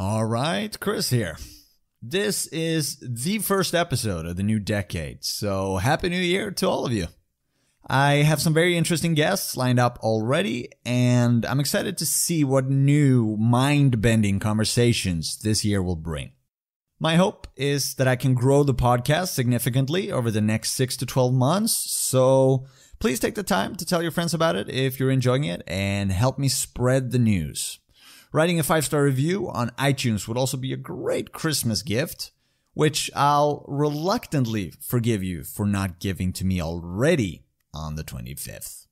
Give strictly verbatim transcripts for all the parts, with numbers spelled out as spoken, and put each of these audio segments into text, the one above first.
All right, Chris here. This is the first episode of the new decade, so Happy New Year to all of you. I have some very interesting guests lined up already, and I'm excited to see what new mind-bending conversations this year will bring. My hope is that I can grow the podcast significantly over the next six to twelve months, so please take the time to tell your friends about it if you're enjoying it and help me spread the news. Writing a five-star review on iTunes would also be a great Christmas gift, which I'll reluctantly forgive you for not giving to me already on the twenty-fifth.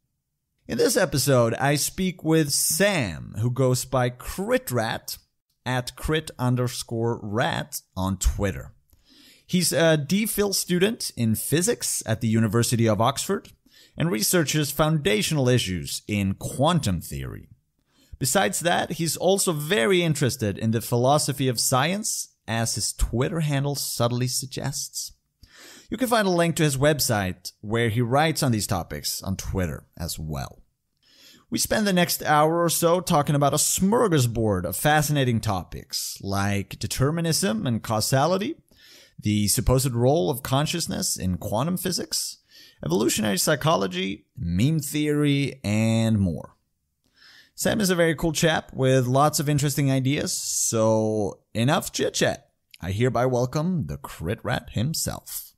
In this episode, I speak with Sam, who goes by Crit_Rat, at crit underscore rat on Twitter. He's a DPhil student in physics at the University of Oxford and researches foundational issues in quantum theory. Besides that, he's also very interested in the philosophy of science, as his Twitter handle subtly suggests. You can find a link to his website where he writes on these topics on Twitter as well. We spend the next hour or so talking about a smorgasbord of fascinating topics like determinism and causality, the supposed role of consciousness in quantum physics, evolutionary psychology, meme theory, and more. Sam is a very cool chap with lots of interesting ideas, so enough chit-chat. I hereby welcome the Crit_Rat himself.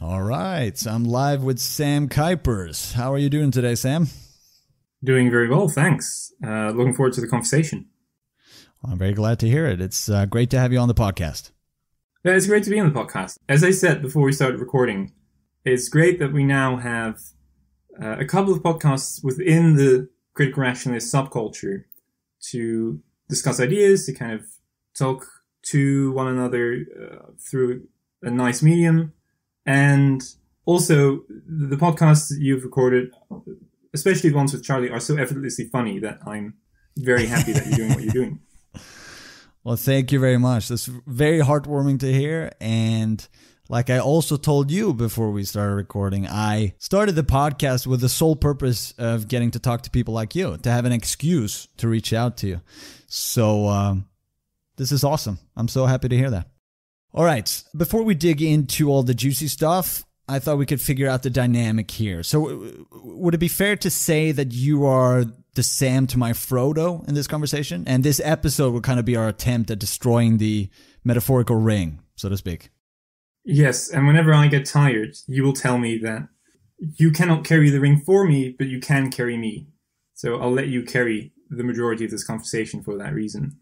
All right, so I'm live with Sam Kuypers. How are you doing today, Sam? Doing very well, thanks. Uh, looking forward to the conversation. Well, I'm very glad to hear it. It's uh, great to have you on the podcast. Yeah, it's great to be on the podcast. As I said before we started recording, it's great that we now have uh, a couple of podcasts within the critical rationalist subculture to discuss ideas, to kind of talk to one another uh, through a nice medium. And also, the podcasts that you've recorded, especially the ones with Charlie, are so effortlessly funny that I'm very happy that you're doing what you're doing. Well, thank you very much. That's very heartwarming to hear. And like I also told you before we started recording, I started the podcast with the sole purpose of getting to talk to people like you, to have an excuse to reach out to you. So um, this is awesome. I'm so happy to hear that. All right, before we dig into all the juicy stuff, I thought we could figure out the dynamic here. So would it be fair to say that you are the Sam to my Frodo in this conversation? And this episode will kind of be our attempt at destroying the metaphorical ring, so to speak. Yes, and whenever I get tired, you will tell me that you cannot carry the ring for me, but you can carry me. So I'll let you carry the majority of this conversation for that reason.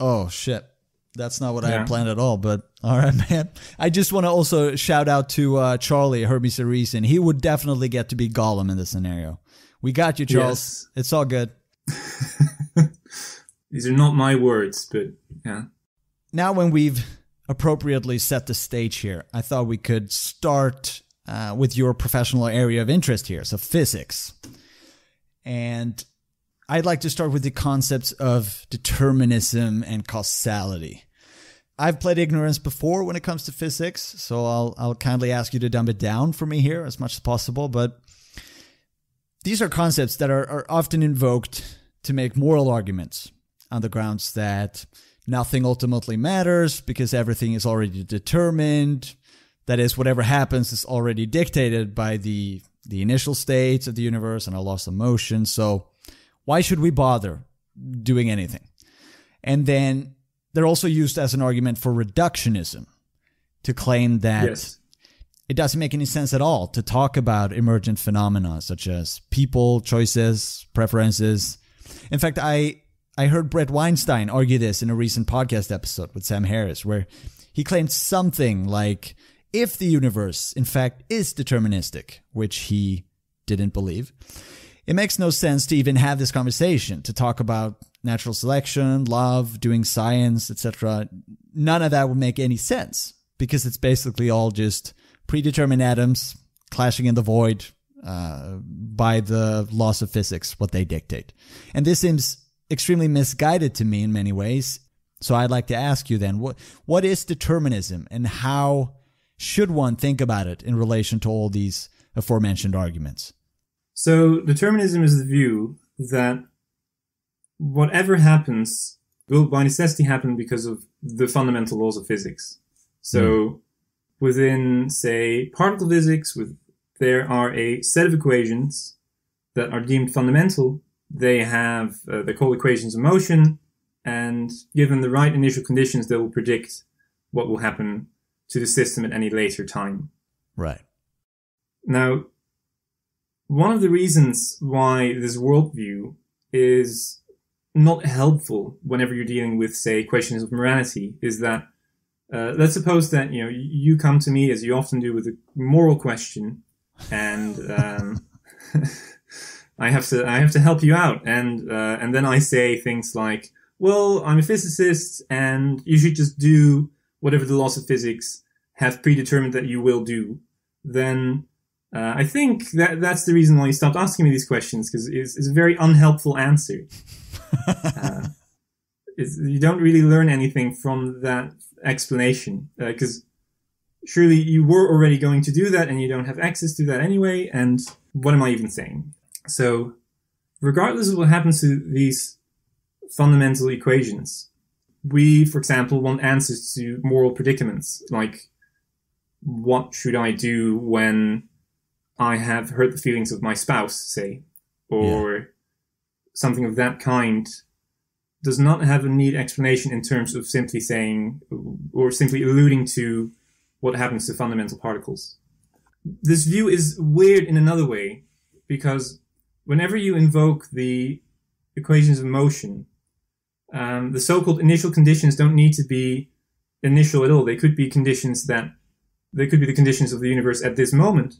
Oh, shit. That's not what yeah. I had planned at all, but all right, man. I just want to also shout out to uh, Charlie, Herbie Ceresen. He would definitely get to be Gollum in this scenario. We got you, Charles. Yes. It's all good. These are not my words, but yeah. Now when we've appropriately set the stage here, I thought we could start uh, with your professional area of interest here, so physics. And I'd like to start with the concepts of determinism and causality. I've played ignorance before when it comes to physics, so I'll, I'll kindly ask you to dumb it down for me here as much as possible. But these are concepts that are, are often invoked to make moral arguments on the grounds that nothing ultimately matters because everything is already determined. That is, whatever happens is already dictated by the, the initial states of the universe and our laws of motion. So why should we bother doing anything? And then they're also used as an argument for reductionism to claim that yes. it doesn't make any sense at all to talk about emergent phenomena such as people, choices, preferences. In fact, I, I heard Brett Weinstein argue this in a recent podcast episode with Sam Harris, where he claimed something like, if the universe, in fact, is deterministic, which he didn't believe, it makes no sense to even have this conversation, to talk about natural selection, love, doing science, et cetera. None of that would make any sense because it's basically all just predetermined atoms clashing in the void uh, by the laws of physics, what they dictate. And this seems extremely misguided to me in many ways. So I'd like to ask you then, what what is determinism and how should one think about it in relation to all these aforementioned arguments? So determinism is the view that whatever happens will by necessity happen because of the fundamental laws of physics. So mm. within, say, particle physics, with there are a set of equations that are deemed fundamental. They have, uh, they're called equations of motion, and given the right initial conditions, they will predict what will happen to the system at any later time. Right. Now, one of the reasons why this worldview is not helpful whenever you're dealing with, say, questions of morality is that, uh, let's suppose that, you know, you come to me, as you often do, with a moral question, and um, I have to I have to help you out, and uh, and then I say things like, well, I'm a physicist, and you should just do whatever the laws of physics have predetermined that you will do. Then uh, I think that that's the reason why you stopped asking me these questions, because it's, it's a very unhelpful answer. uh, it's, you don't really learn anything from that explanation, because uh, surely you were already going to do that, and you don't have access to that anyway. And what am I even saying? So, regardless of what happens to these fundamental equations, we, for example, want answers to moral predicaments, like what should I do when I have hurt the feelings of my spouse, say, or yeah. something of that kind, does not have a neat explanation in terms of simply saying, or simply alluding to what happens to fundamental particles. This view is weird in another way, because whenever you invoke the equations of motion, um, the so-called initial conditions don't need to be initial at all. They could be conditions that, they could be the conditions of the universe at this moment.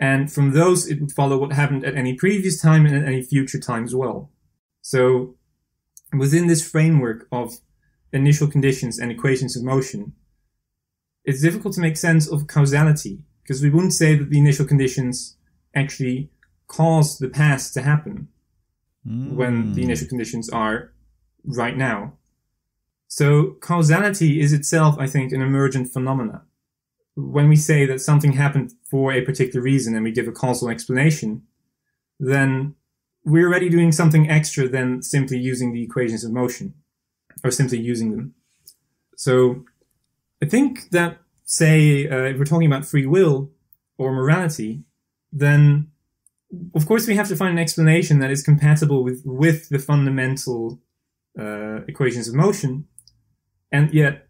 And from those, it would follow what happened at any previous time and at any future time as well. So within this framework of initial conditions and equations of motion, it's difficult to make sense of causality, because we wouldn't say that the initial conditions actually cause the past to happen mm. when the initial conditions are right now. So causality is itself, I think, an emergent phenomena. When we say that something happened for a particular reason and we give a causal explanation, then we're already doing something extra than simply using the equations of motion, or simply using them. So I think that, say, uh, if we're talking about free will or morality, then of course we have to find an explanation that is compatible with, with the fundamental uh, equations of motion, and yet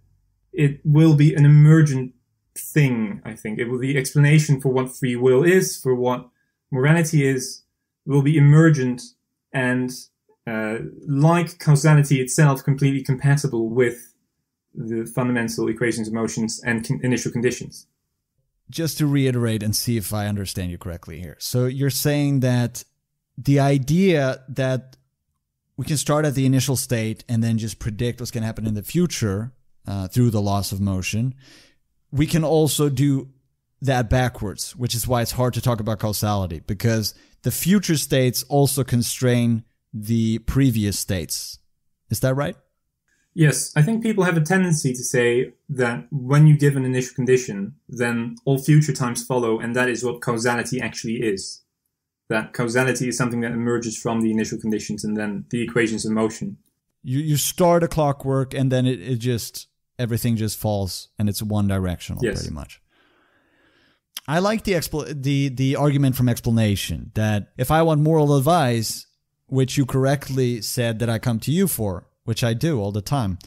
it will be an emergent thing, I think. It will be explanation for what free will is, for what morality is, will be emergent and, uh, like causality itself, completely compatible with the fundamental equations of motions and con- initial conditions. Just to reiterate and see if I understand you correctly here. So you're saying that the idea that we can start at the initial state and then just predict what's going to happen in the future uh, through the loss of motion, we can also do that backwards, which is why it's hard to talk about causality, because the future states also constrain the previous states. Is that right? Yes, I think people have a tendency to say that when you give an initial condition, then all future times follow, and that is what causality actually is. That causality is something that emerges from the initial conditions and then the equations of motion. You, you start a clockwork, and then it, it just, everything just falls, and it's one directional, yes. pretty much. I like the, expl the, the argument from explanation, that if I want moral advice, which you correctly said that I come to you for, which I do all the time.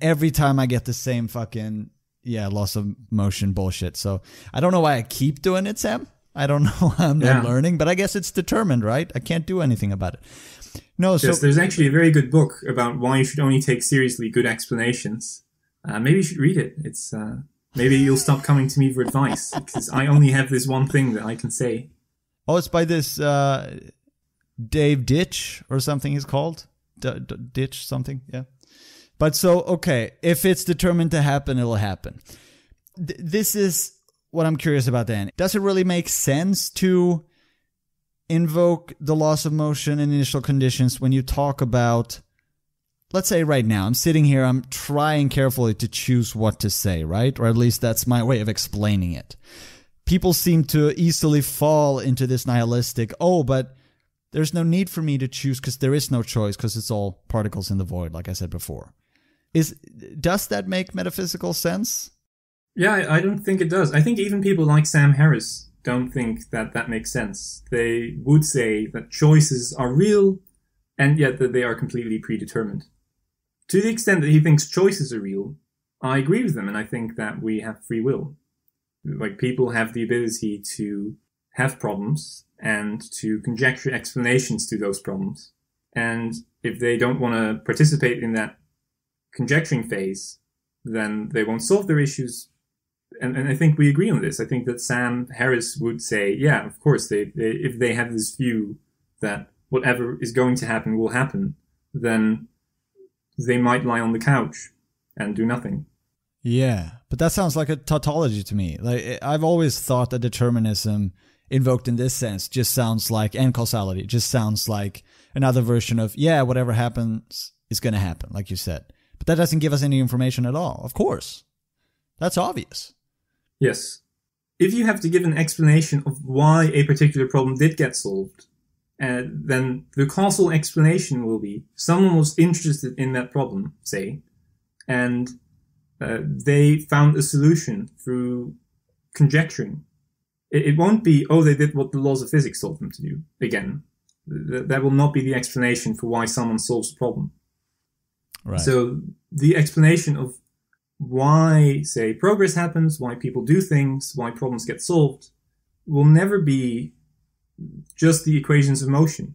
Every time I get the same fucking, yeah, loss of motion bullshit. So I don't know why I keep doing it, Sam. I don't know. I'm not yeah. learning, but I guess it's determined, right? I can't do anything about it. No, yes, so there's actually a very good book about why you should only take seriously good explanations. Uh, maybe you should read it. It's uh, maybe you'll stop coming to me for advice, because I only have this one thing that I can say. Oh, it's by this uh, Dave Ditch or something he's called. D d ditch something, yeah. But so, okay, if it's determined to happen, it'll happen. Th this is what I'm curious about then. Does it really make sense to invoke the loss of motion and initial conditions when you talk about let's say right now, I'm sitting here, I'm trying carefully to choose what to say, right? Or at least that's my way of explaining it. People seem to easily fall into this nihilistic, oh, but there's no need for me to choose because there is no choice because it's all particles in the void, like I said before. Is, does that make metaphysical sense? Yeah, I, I don't think it does. I think even people like Sam Harris don't think that that makes sense. They would say that choices are real and yet that they are completely predetermined. To the extent that he thinks choices are real, I agree with them, and I think that we have free will. Like, people have the ability to have problems and to conjecture explanations to those problems. And if they don't want to participate in that conjecturing phase, then they won't solve their issues. And, and I think we agree on this. I think that Sam Harris would say, yeah, of course, they, they, if they have this view that whatever is going to happen will happen, then they might lie on the couch and do nothing. Yeah, but that sounds like a tautology to me. Like, I've always thought that determinism invoked in this sense just sounds like, and causality, just sounds like another version of, yeah, whatever happens is going to happen, like you said. But that doesn't give us any information at all, of course. That's obvious. Yes. If you have to give an explanation of why a particular problem did get solved, Uh, then the causal explanation will be someone was interested in that problem, say, and uh, they found a solution through conjecturing. It, it won't be, oh, they did what the laws of physics told them to do, again. Th that will not be the explanation for why someone solves a problem. Right. So the explanation of why, say, progress happens, why people do things, why problems get solved, will never be just the equations of motion.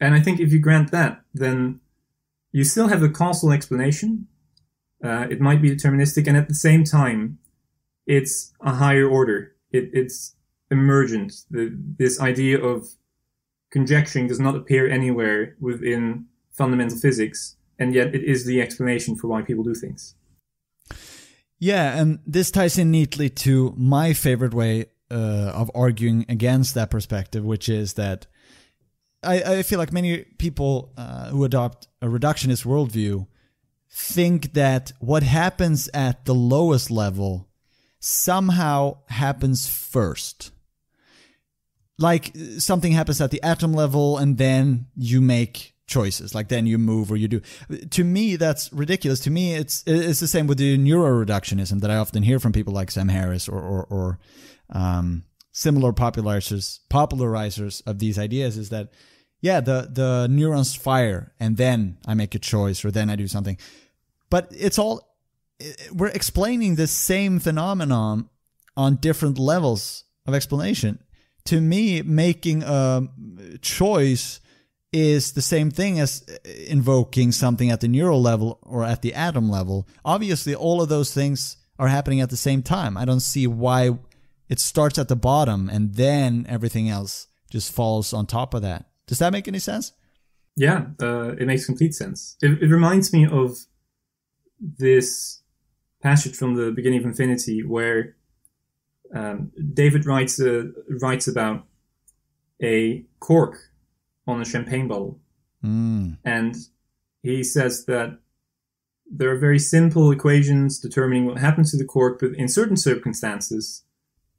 And I think if you grant that, then you still have a causal explanation. Uh, it might be deterministic, and at the same time, it's a higher order. It, it's emergent. The, this idea of conjecturing does not appear anywhere within fundamental physics, and yet it is the explanation for why people do things. Yeah, and this ties in neatly to my favorite way Uh, of arguing against that perspective, which is that I, I feel like many people uh, who adopt a reductionist worldview think that what happens at the lowest level somehow happens first. Like, something happens at the atom level and then you make choices, like then you move or you do. To me, that's ridiculous. To me, it's, it's the same with the neuroreductionism that I often hear from people like Sam Harris or, or, or Um, similar popularizers, popularizers of these ideas, is that, yeah, the, the neurons fire and then I make a choice or then I do something. But it's all, we're explaining the same phenomenon on different levels of explanation. To me, making a choice is the same thing as invoking something at the neural level or at the atom level. Obviously, all of those things are happening at the same time. I don't see why it starts at the bottom and then everything else just falls on top of that. Does that make any sense? Yeah, uh, it makes complete sense. It, it reminds me of this passage from The Beginning of Infinity where um, David writes, uh, writes about a cork on a champagne bottle. Mm. And he says that there are very simple equations determining what happens to the cork, but in certain circumstances,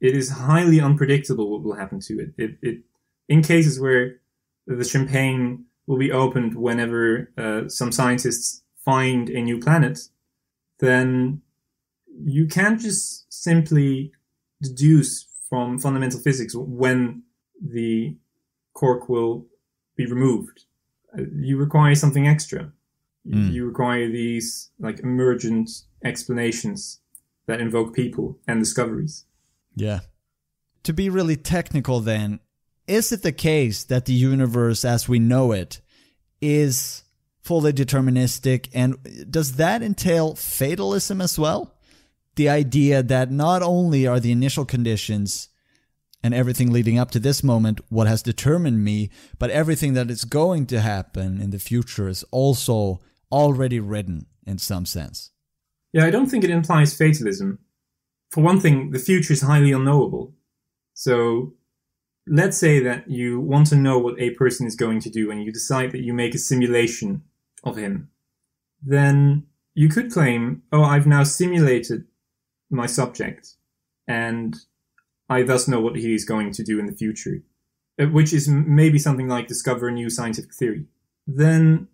it is highly unpredictable what will happen to it. It, it in cases where the champagne will be opened whenever uh, some scientists find a new planet, then you can't just simply deduce from fundamental physics when the cork will be removed. You require something extra. Mm. You require these like emergent explanations that invoke people and discoveries. Yeah. To be really technical then, is it the case that the universe as we know it is fully deterministic, and does that entail fatalism as well? The idea that not only are the initial conditions and everything leading up to this moment what has determined me, but everything that is going to happen in the future is also already written in some sense. Yeah, I don't think it implies fatalism. For one thing, the future is highly unknowable. So let's say that you want to know what a person is going to do and you decide that you make a simulation of him. then you could claim, oh, I've now simulated my subject, and I thus know what he is going to do in the future, which is maybe something like discover a new scientific theory. Then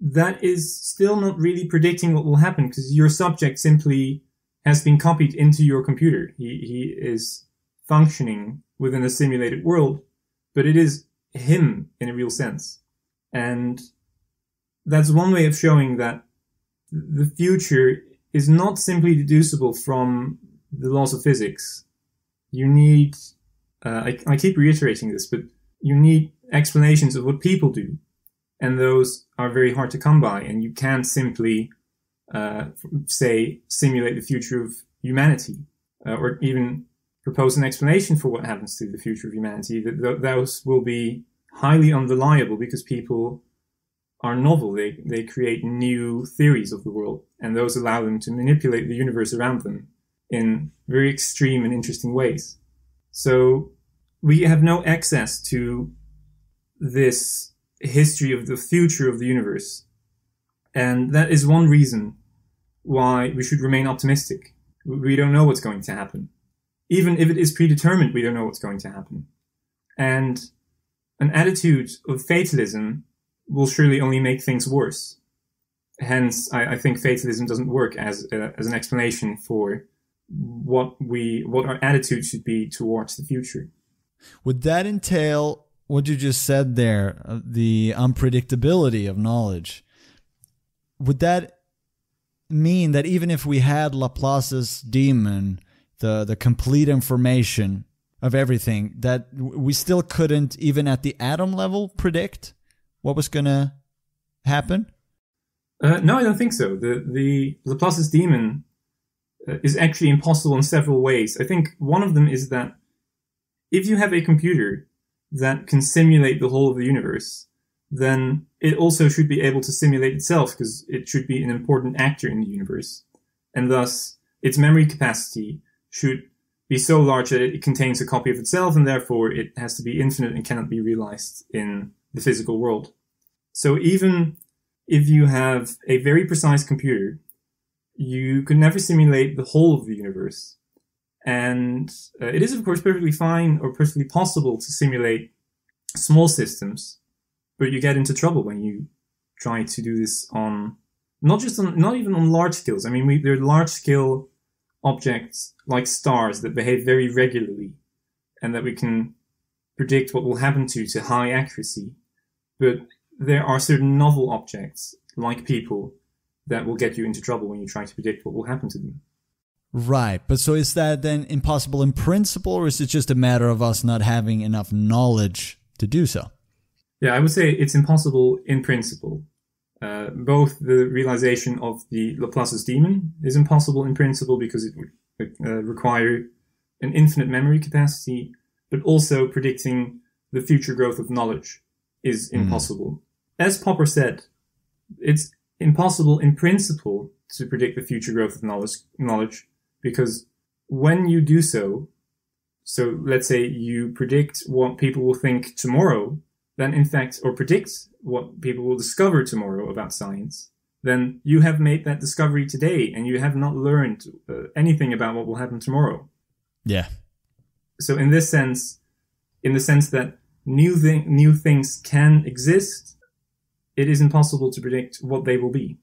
that is still not really predicting what will happen, because your subject simply has been copied into your computer. He, he is functioning within a simulated world, but it is him in a real sense. And that's one way of showing that the future is not simply deducible from the laws of physics. You need, uh, I, I keep reiterating this, but you need explanations of what people do. And those are very hard to come by. And you can't simply, uh, say, simulate the future of humanity, uh, or even propose an explanation for what happens to the future of humanity. That th those will be highly unreliable because people are novel. They, they create new theories of the world, and those allow them to manipulate the universe around them in very extreme and interesting ways. So we have no access to this history of the future of the universe. And that is one reason why we should remain optimistic. We don't know what's going to happen. Even if it is predetermined, we don't know what's going to happen. And an attitude of fatalism will surely only make things worse. Hence, I, I think fatalism doesn't work as, uh, as an explanation for what we, what our attitude should be towards the future. Would that entail what you just said there, the unpredictability of knowledge? Would that mean that even if we had Laplace's demon, the, the complete information of everything, that we still couldn't, even at the atom level, predict what was going to happen? Uh, no, I don't think so. The, the Laplace's demon is actually impossible in several ways. I think one of them is that if you have a computer that can simulate the whole of the universe, then it also should be able to simulate itself, because it should be an important actor in the universe. And thus, its memory capacity should be so large that it contains a copy of itself, and therefore it has to be infinite and cannot be realized in the physical world. So even if you have a very precise computer, you could never simulate the whole of the universe. And uh, it is, of course, perfectly fine or perfectly possible to simulate small systems, but you get into trouble when you try to do this on not just on, not even on large scales. I mean, we, there are large scale objects like stars that behave very regularly and that we can predict what will happen to to high accuracy. But there are certain novel objects like people that will get you into trouble when you try to predict what will happen to them. Right, but so is that then impossible in principle, or is it just a matter of us not having enough knowledge to do so? Yeah, I would say it's impossible in principle. Uh, both the realization of the Laplace's demon is impossible in principle because it would uh, require an infinite memory capacity, but also predicting the future growth of knowledge is impossible. Mm. As Popper said, it's impossible in principle to predict the future growth of knowledge, knowledge because when you do so, so let's say you predict what people will think tomorrow, then in fact, or predict what people will discover tomorrow about science, then you have made that discovery today and you have not learned uh, anything about what will happen tomorrow. Yeah. So in this sense, in the sense that new, thi new things can exist, it is impossible to predict what they will be.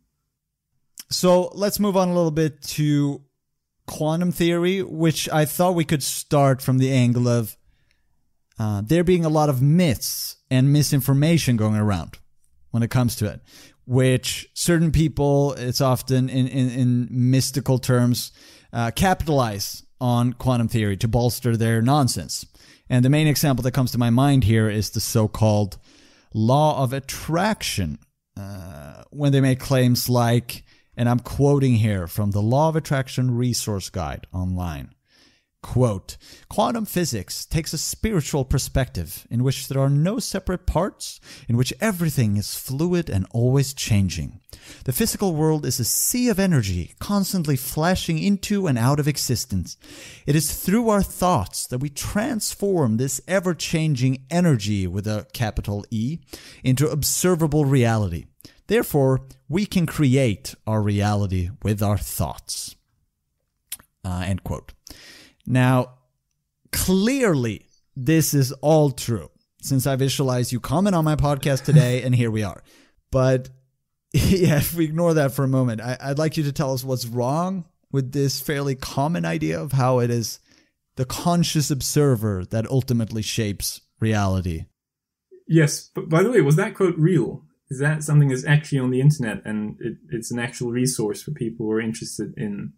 So let's move on a little bit to quantum theory, which I thought we could start from the angle of uh, there being a lot of myths and misinformation going around when it comes to it, which certain people, it's often in, in, in mystical terms, uh, capitalize on quantum theory to bolster their nonsense. And the main example that comes to my mind here is the so-called law of attraction, uh, when they make claims like, and I'm quoting here from the Law of Attraction Resource Guide online. Quote, quantum physics takes a spiritual perspective in which there are no separate parts, in which everything is fluid and always changing. The physical world is a sea of energy constantly flashing into and out of existence. It is through our thoughts that we transform this ever-changing energy with a capital E into observable reality. Therefore, we can create our reality with our thoughts. Uh, end quote. Now, clearly, this is all true. Since I visualized you comment on my podcast today, and here we are. But yeah, if we ignore that for a moment, I, I'd like you to tell us what's wrong with this fairly common idea of how it is the conscious observer that ultimately shapes reality. Yes, but by the way, was that quote real? Is that something that's actually on the internet and it, it's an actual resource for people who are interested in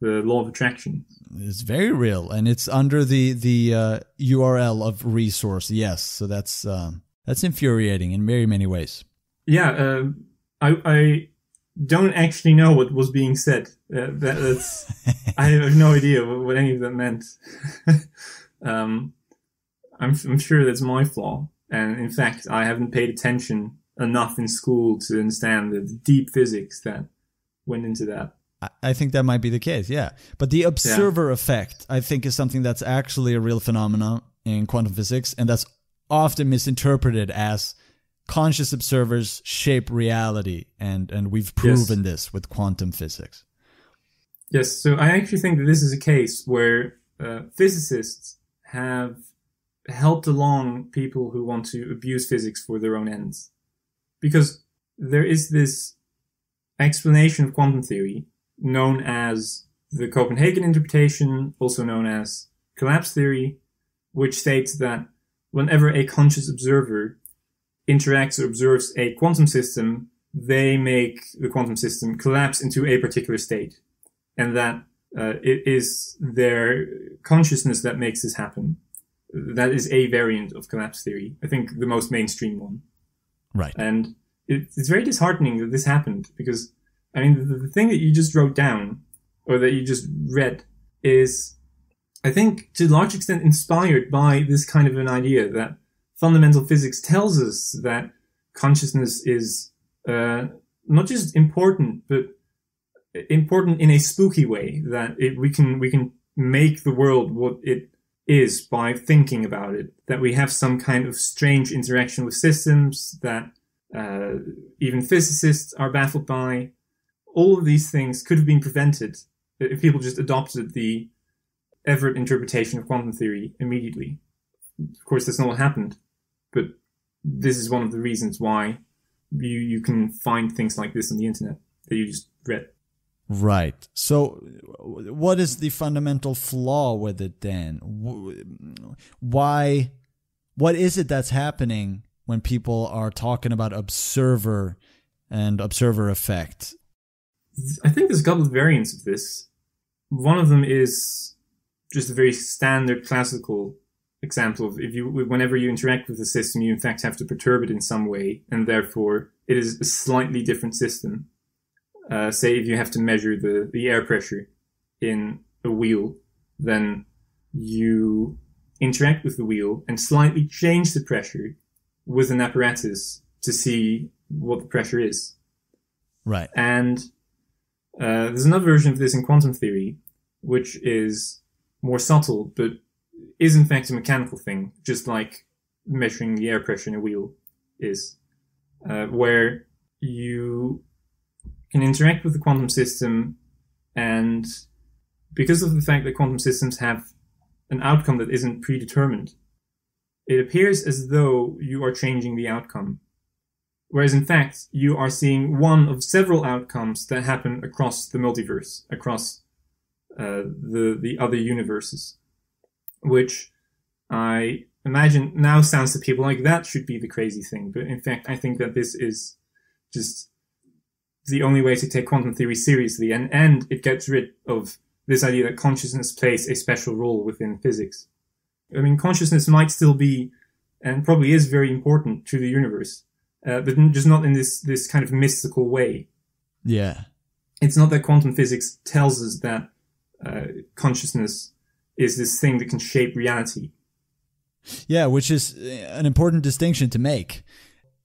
the law of attraction? It's very real, and it's under the the uh, U R L of resource. Yes, so that's uh, that's infuriating in very many ways. Yeah, uh, I I don't actually know what was being said. Uh, that, that's I have no idea what, what any of that meant. um, I'm I'm sure that's my flaw. And in fact, I haven't paid attention enough in school to understand the deep physics that went into that. I think that might be the case, yeah. But the observer yeah. effect, I think, is something that's actually a real phenomenon in quantum physics, and that's often misinterpreted as conscious observers shape reality, and, and we've proven yes. this with quantum physics. Yes, so I actually think that this is a case where uh, physicists have helped along people who want to abuse physics for their own ends. Because there is this explanation of quantum theory known as the Copenhagen interpretation, also known as collapse theory, which states that whenever a conscious observer interacts or observes a quantum system, they make the quantum system collapse into a particular state, and that uh, it is their consciousness that makes this happen. That is a variant of collapse theory, I think the most mainstream one. Right. And it, it's very disheartening that this happened, because I mean, the, the thing that you just wrote down, or that you just read, is, I think, to a large extent inspired by this kind of an idea that fundamental physics tells us that consciousness is uh, not just important, but important in a spooky way, that it, we can we can make the world what it is by thinking about it, that we have some kind of strange interaction with systems that uh, even physicists are baffled by. All of these things could have been prevented if people just adopted the Everett interpretation of quantum theory immediately. Of course, that's not what happened, but this is one of the reasons why you, you can find things like this on the internet that you just read. Right. So what is the fundamental flaw with it then? Why? What is it that's happening when people are talking about observer and observer effect? I think there's a couple of variants of this. One of them is just a very standard classical example of if you, whenever you interact with a system, you in fact have to perturb it in some way, and therefore it is a slightly different system. Uh, say if you have to measure the, the air pressure in a wheel, then you interact with the wheel and slightly change the pressure with an apparatus to see what the pressure is. Right. And Uh, there's another version of this in quantum theory, which is more subtle, but is in fact a mechanical thing, just like measuring the air pressure in a wheel is, uh, where you can interact with the quantum system, and because of the fact that quantum systems have an outcome that isn't predetermined, it appears as though you are changing the outcome. Whereas, in fact, you are seeing one of several outcomes that happen across the multiverse, across uh, the, the other universes, which I imagine now sounds to people like that should be the crazy thing. But in fact, I think that this is just the only way to take quantum theory seriously. And, and it gets rid of this idea that consciousness plays a special role within physics. I mean, consciousness might still be, and probably is, very important to the universe. Uh, but just not in this, this kind of mystical way. Yeah. It's not that quantum physics tells us that uh, consciousness is this thing that can shape reality. Yeah, which is an important distinction to make.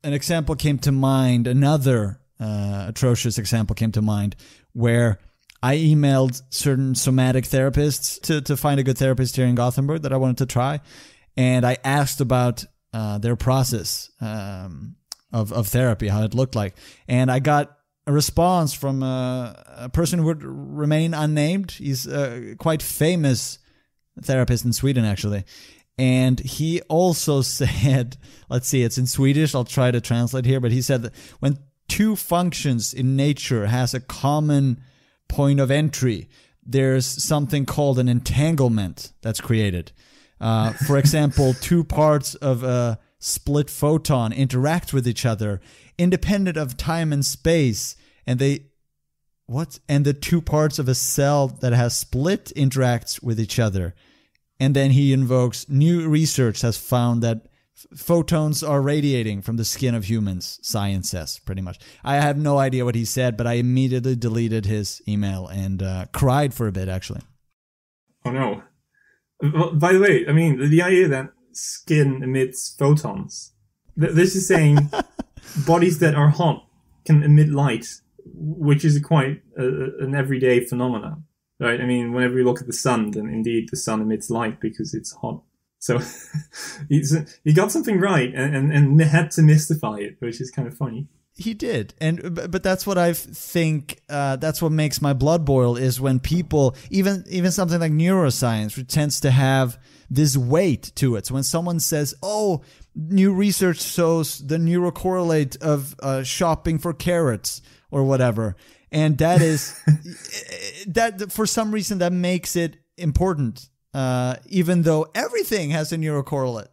An example came to mind, another uh, atrocious example came to mind, where I emailed certain somatic therapists to, to find a good therapist here in Gothenburg that I wanted to try. And I asked about uh, their process. Um of, of therapy, how it looked like. And I got a response from a, a person who would remain unnamed. He's a quite famous therapist in Sweden, actually. And he also said, let's see, it's in Swedish. I'll try to translate here. But he said that when two functions in nature has a common point of entry, there's something called an entanglement that's created. Uh, for example, two parts of a split photon interact with each other independent of time and space, and they what and the two parts of a cell that has split interacts with each other. And then he invokes, new research has found that photons are radiating from the skin of humans, science says, pretty much. I have no idea what he said, but I immediately deleted his email and uh, cried for a bit, actually. Oh, no. Well, by the way, I mean, the idea that skin emits photons. This is saying bodies that are hot can emit light, which is quite a, an everyday phenomenon, right? I mean, whenever you look at the sun, then indeed the sun emits light because it's hot. So he got something right and, and, and had to mystify it, which is kind of funny. He did. And but that's what I think, uh, that's what makes my blood boil, is when people, even, even something like neuroscience, which tends to have this weight to it. So when someone says, oh, new research shows the neurocorrelate of uh, shopping for carrots or whatever. And that is, that for some reason that makes it important. Uh, even though everything has a neurocorrelate.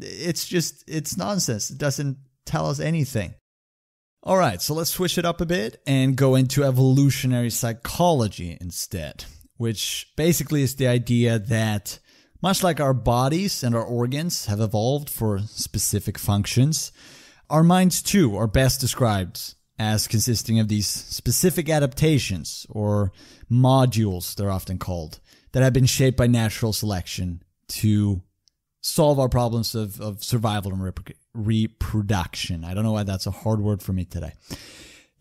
It's just, it's nonsense. It doesn't tell us anything. All right, so let's switch it up a bit and go into evolutionary psychology instead, which basically is the idea that much like our bodies and our organs have evolved for specific functions, our minds too are best described as consisting of these specific adaptations, or modules they're often called, that have been shaped by natural selection to solve our problems of, of survival and rep reproduction. I don't know why that's a hard word for me today.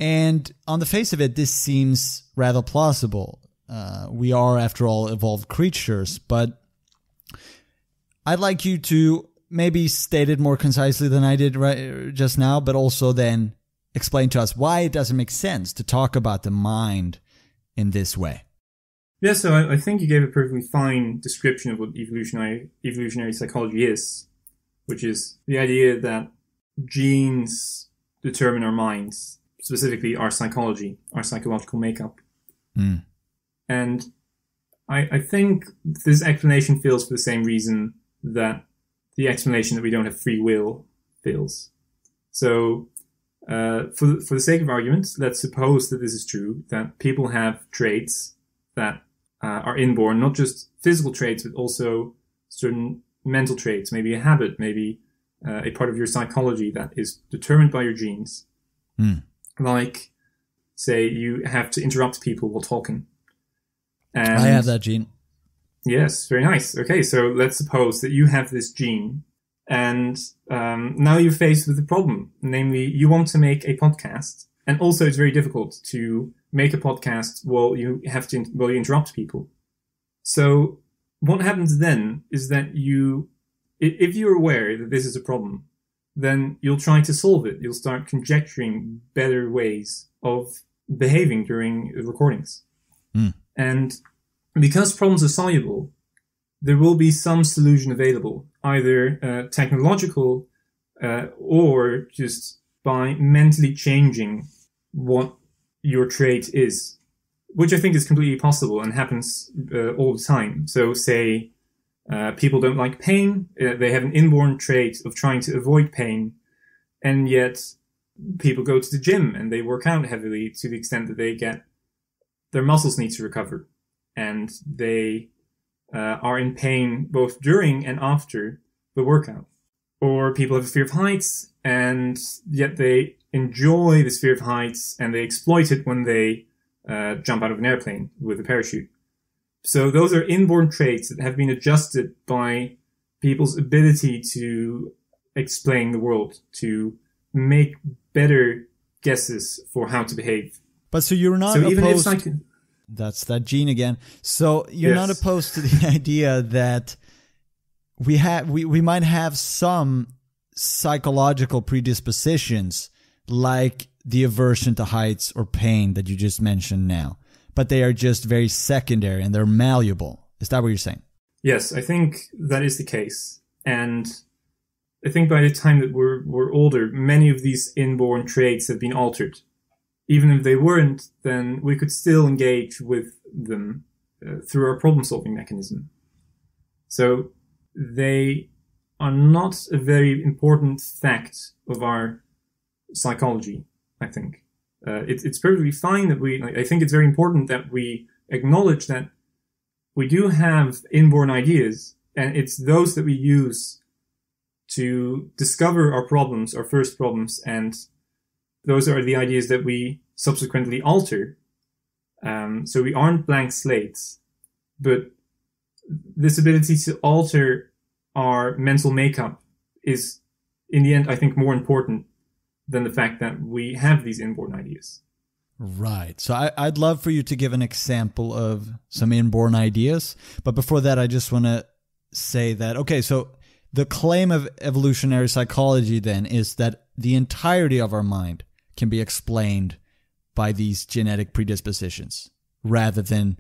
And on the face of it, this seems rather plausible. Uh, we are, after all, evolved creatures, but I'd like you to maybe state it more concisely than I did right just now, but also then explain to us why it doesn't make sense to talk about the mind in this way. Yeah, so I, I think you gave a perfectly fine description of what evolutionary, evolutionary psychology is, which is the idea that genes determine our minds, specifically our psychology, our psychological makeup. Mm. And I, I think this explanation fails for the same reason that the explanation that we don't have free will fails. So uh, for, for the sake of argument, let's suppose that this is true, that people have traits that Uh, are inborn, not just physical traits, but also certain mental traits, maybe a habit, maybe uh, a part of your psychology that is determined by your genes. Mm. Like, say, you have to interrupt people while talking. And I have that gene. Yes, very nice. Okay, so let's suppose that you have this gene, and um, now you're faced with a problem. Namely, you want to make a podcast, and also it's very difficult to make a podcast while you have to, while you interrupt people. So what happens then is that you, if you're aware that this is a problem, then you'll try to solve it. You'll start conjecturing better ways of behaving during recordings. Mm. And because problems are soluble, there will be some solution available, either uh, technological uh, or just by mentally changing what your trait is, which I think is completely possible and happens uh, all the time. So say uh, people don't like pain. Uh, they have an inborn trait of trying to avoid pain. And yet people go to the gym and they work out heavily to the extent that they get their muscles need to recover. And they uh, are in pain both during and after the workout. Or people have a fear of heights, and yet they enjoy this fear of heights and they exploit it when they uh, jump out of an airplane with a parachute. So those are inborn traits that have been adjusted by people's ability to explain the world, to make better guesses for how to behave. But so you're not so opposed... Even if that's that gene again. So you're yes. not opposed to the idea that we, have, we, we might have some psychological predispositions like the aversion to heights or pain that you just mentioned now, but they are just very secondary and they're malleable. Is that what you're saying? Yes, I think that is the case. And I think by the time that we're, we're older, many of these inborn traits have been altered. Even if they weren't, then we could still engage with them uh, through our problem-solving mechanism. So they are not a very important fact of our psychology, I think. Uh, it, it's perfectly fine that we... I think it's very important that we acknowledge that we do have inborn ideas, and it's those that we use to discover our problems, our first problems, and those are the ideas that we subsequently alter. Um, so we aren't blank slates, but this ability to alter our mental makeup is, in the end, I think, more important than the fact that we have these inborn ideas. Right. So I, I'd love for you to give an example of some inborn ideas. But before that, I just want to say that, okay, so the claim of evolutionary psychology then is that the entirety of our mind can be explained by these genetic predispositions rather than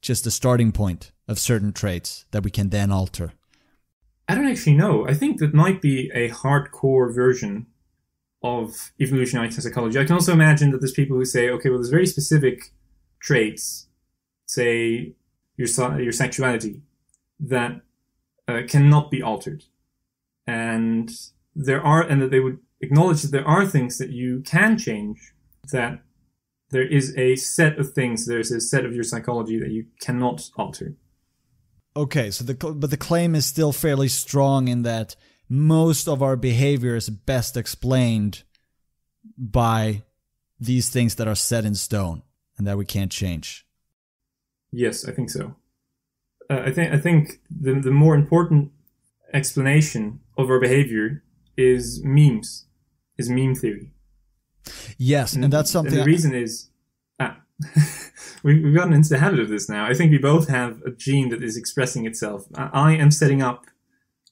just the starting point of certain traits that we can then alter. I don't actually know. I think that might be a hardcore version of evolutionary psychology. I can also imagine that there's people who say, okay, well, there's very specific traits, say your, your sexuality, that uh, cannot be altered. And there are, and that they would acknowledge that there are things that you can change, that there is a set of things, there's a set of your psychology that you cannot alter. Okay, so the, but the claim is still fairly strong in that most of our behavior is best explained by these things that are set in stone and that we can't change. Yes, I think so. Uh, I think I think the, the more important explanation of our behavior is memes, is meme theory. Yes, and, and that's something... And the I reason is... Ah, we, we've gotten into the habit of this now. I think we both have a gene that is expressing itself. I, I am setting up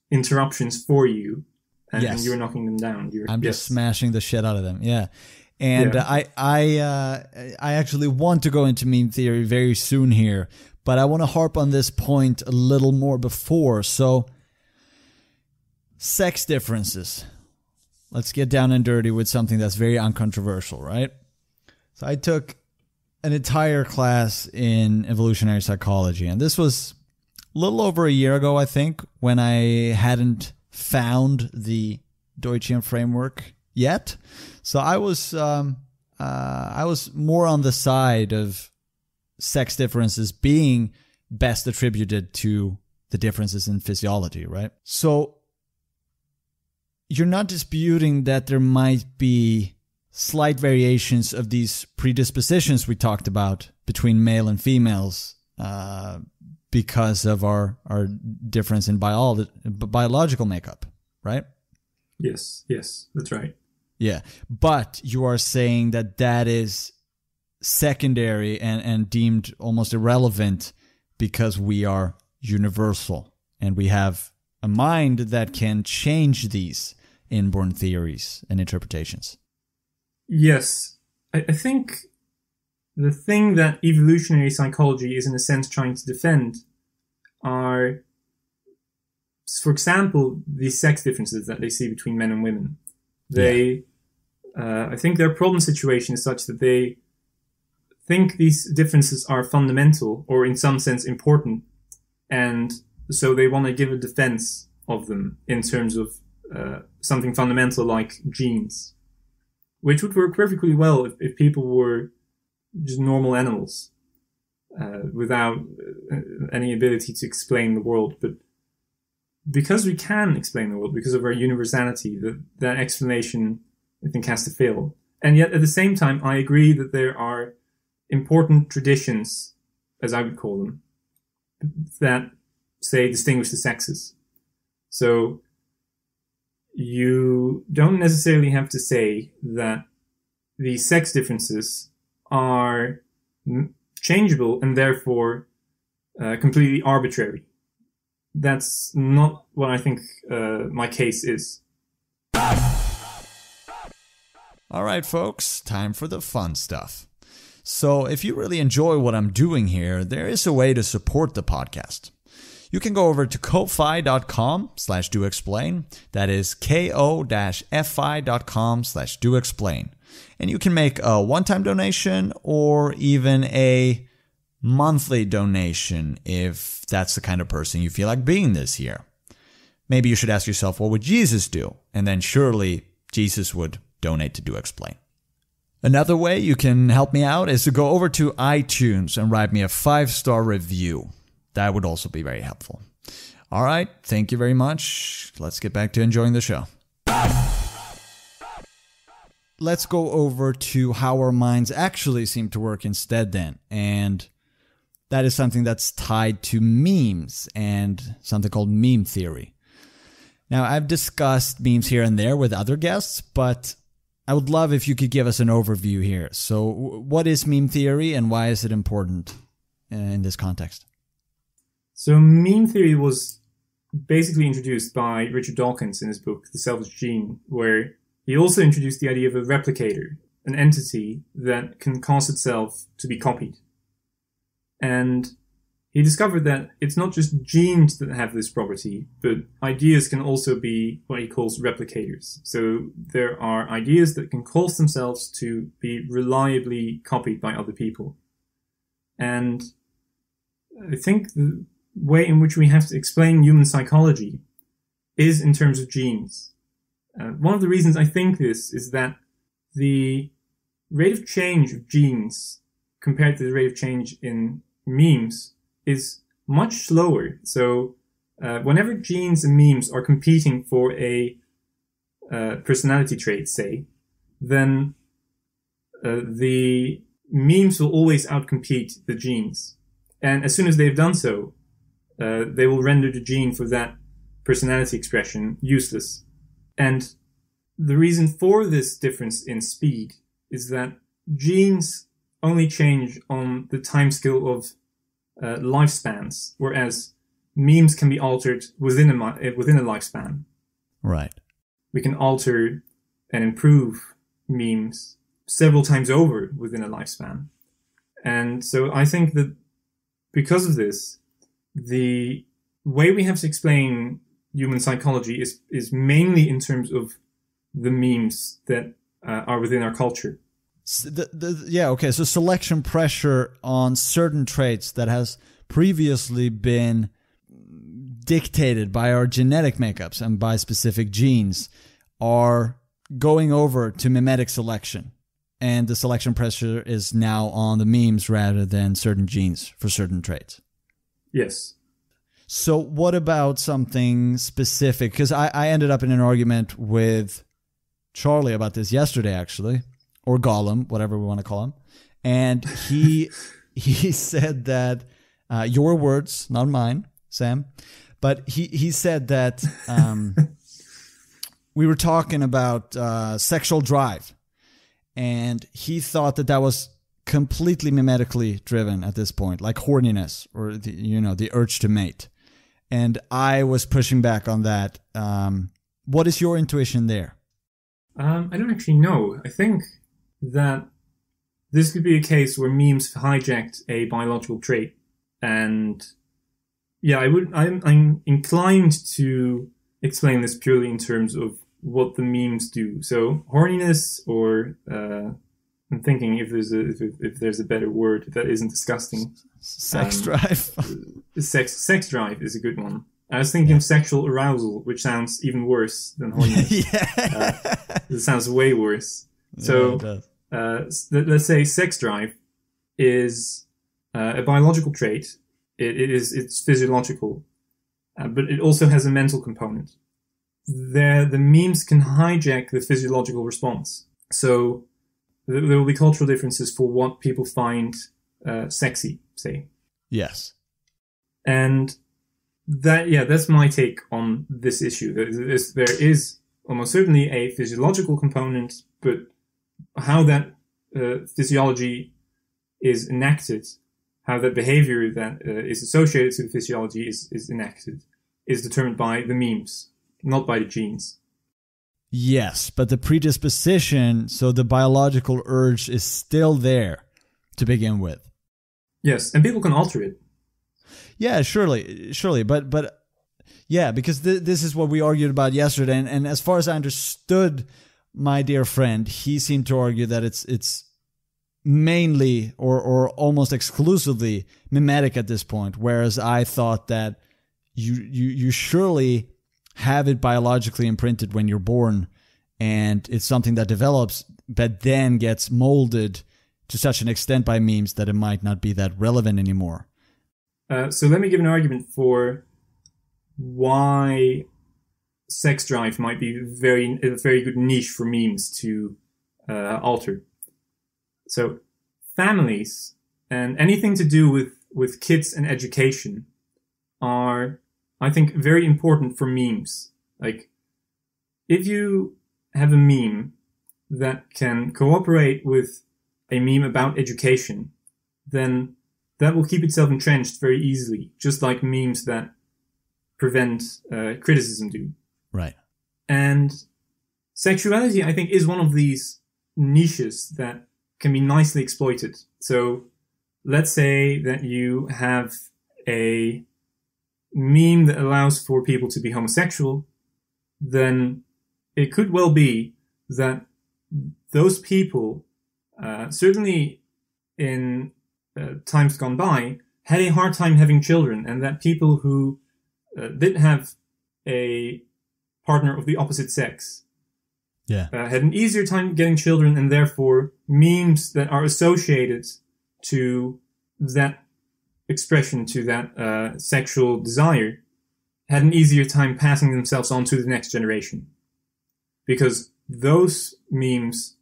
interruptions for you, and yes, you're knocking them down. You're, I'm yes. just smashing the shit out of them. Yeah, and yeah. Uh, I, I, uh, I actually want to go into meme theory very soon here, but I want to harp on this point a little more before. So, sex differences. Let's get down and dirty with something that's very uncontroversial, right? So I took an entire class in evolutionary psychology, and this was a little over a year ago, I think, when I hadn't found the Deutschian framework yet. So I was um, uh, I was more on the side of sex differences being best attributed to the differences in physiology, right? So you're not disputing that there might be slight variations of these predispositions we talked about between male and females, uh, because of our, our difference in bio biological makeup, right? Yes, yes, that's right. Yeah, but you are saying that that is secondary and, and deemed almost irrelevant because we are universal and we have a mind that can change these inborn theories and interpretations. Yes, I, I think... the thing that evolutionary psychology is in a sense trying to defend are, for example, the sex differences that they see between men and women. They, yeah. uh, I think their problem situation is such that they think these differences are fundamental or in some sense important, and so they want to give a defense of them in terms of uh, something fundamental like genes, which would work perfectly well if, if people were just normal animals, uh, without uh, any ability to explain the world. But because we can explain the world, because of our universality, that, that explanation, I think, has to fail. And yet, at the same time, I agree that there are important traditions, as I would call them, that, say, distinguish the sexes. So you don't necessarily have to say that the sex differences are changeable and therefore uh, completely arbitrary. That's not what I think uh, my case is. All right, folks, time for the fun stuff. So if you really enjoy what I'm doing here, there is a way to support the podcast. You can go over to ko-fi.com slash do explain. That is ko-fi.com slash do explain. And you can make a one-time donation or even a monthly donation if that's the kind of person you feel like being this year. Maybe you should ask yourself, what would Jesus do? And then surely Jesus would donate to Do Explain. Another way you can help me out is to go over to iTunes and write me a five-star review. That would also be very helpful. All right, thank you very much. Let's get back to enjoying the show. Let's go over to how our minds actually seem to work instead then. And that is something that's tied to memes and something called meme theory. Now, I've discussed memes here and there with other guests, but I would love if you could give us an overview here. So what is meme theory and why is it important in this context? So meme theory was basically introduced by Richard Dawkins in his book, The Selfish Gene, where he also introduced the idea of a replicator, an entity that can cause itself to be copied. And he discovered that it's not just genes that have this property, but ideas can also be what he calls replicators. So there are ideas that can cause themselves to be reliably copied by other people. And I think the way in which we have to explain human psychology is in terms of genes. Uh, one of the reasons I think this is that the rate of change of genes compared to the rate of change in memes is much slower. So uh, whenever genes and memes are competing for a uh, personality trait, say, then uh, the memes will always outcompete the genes. And as soon as they've done so, uh, they will render the gene for that personality expression useless. And the reason for this difference in speed is that genes only change on the timescale of uh, lifespans, whereas memes can be altered within a, within a lifespan. Right. We can alter and improve memes several times over within a lifespan. And so I think that because of this, the way we have to explain human psychology is, is mainly in terms of the memes that uh, are within our culture. So the, the, yeah, okay, so selection pressure on certain traits that has previously been dictated by our genetic makeups and by specific genes are going over to mimetic selection. And the selection pressure is now on the memes rather than certain genes for certain traits. Yes. So what about something specific? Because I, I ended up in an argument with Charlie about this yesterday, actually, or Gollum, whatever we want to call him. And he he said that uh, your words, not mine, Sam, but he, he said that um, we were talking about uh, sexual drive. And he thought that that was completely mimetically driven at this point, like horniness or, the, you know, the urge to mate. And I was pushing back on that. Um, what is your intuition there? Um, I don't actually know. I think that this could be a case where memes hijacked a biological trait. And yeah, I would, I'm, I'm inclined to explain this purely in terms of what the memes do. So horniness or, uh, I'm thinking if there's a, if, if there's a better word that isn't disgusting. Sex um, drive. sex, sex drive is a good one. I was thinking yeah. of sexual arousal, which sounds even worse than horniness. yeah. uh, it sounds way worse. So yeah, uh, let's say sex drive is uh, a biological trait. It, it is, it's physiological, uh, but it also has a mental component. There, the memes can hijack the physiological response. So there will be cultural differences for what people find uh, sexy, say. Yes. And that, yeah, that's my take on this issue. There is, there is almost certainly a physiological component, but how that uh, physiology is enacted, how that behavior that uh, is associated to the physiology is, is enacted, is determined by the memes, not by the genes. Yes, but the predisposition, so the biological urge is still there to begin with. Yes, and people can alter it. Yeah, surely, surely. But, but yeah, because th this is what we argued about yesterday. And, and as far as I understood, my dear friend, he seemed to argue that it's it's mainly or, or almost exclusively mimetic at this point, whereas I thought that you you you surely have it biologically imprinted when you're born, and it's something that develops but then gets molded to such an extent by memes that it might not be that relevant anymore. Uh, so let me give an argument for why sex drive might be very a very good niche for memes to uh, alter. So families and anything to do with, with kids and education are, I think, very important for memes. Like, if you have a meme that can cooperate with a meme about education, then that will keep itself entrenched very easily, just like memes that prevent uh, criticism do. Right. And sexuality, I think, is one of these niches that can be nicely exploited. So let's say that you have a meme that allows for people to be homosexual, then it could well be that those people, uh, certainly in uh, times gone by, had a hard time having children, and that people who uh, did have a partner of the opposite sex yeah. uh, had an easier time getting children, and therefore memes that are associated to that expression, to that uh, sexual desire, had an easier time passing themselves on to the next generation. Because those memes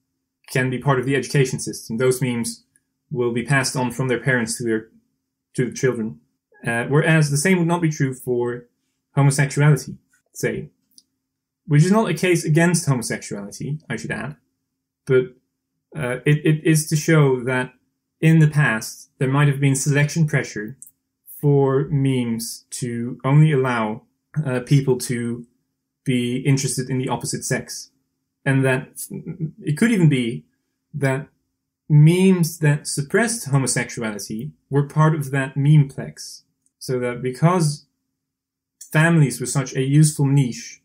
can be part of the education system. Those memes will be passed on from their parents to their to the children. Uh, whereas the same would not be true for homosexuality, say. Which is not a case against homosexuality, I should add, but uh, it, it is to show that in the past there might have been selection pressure for memes to only allow uh, people to be interested in the opposite sex. And that it could even be that memes that suppressed homosexuality were part of that memeplex. So that because families were such a useful niche,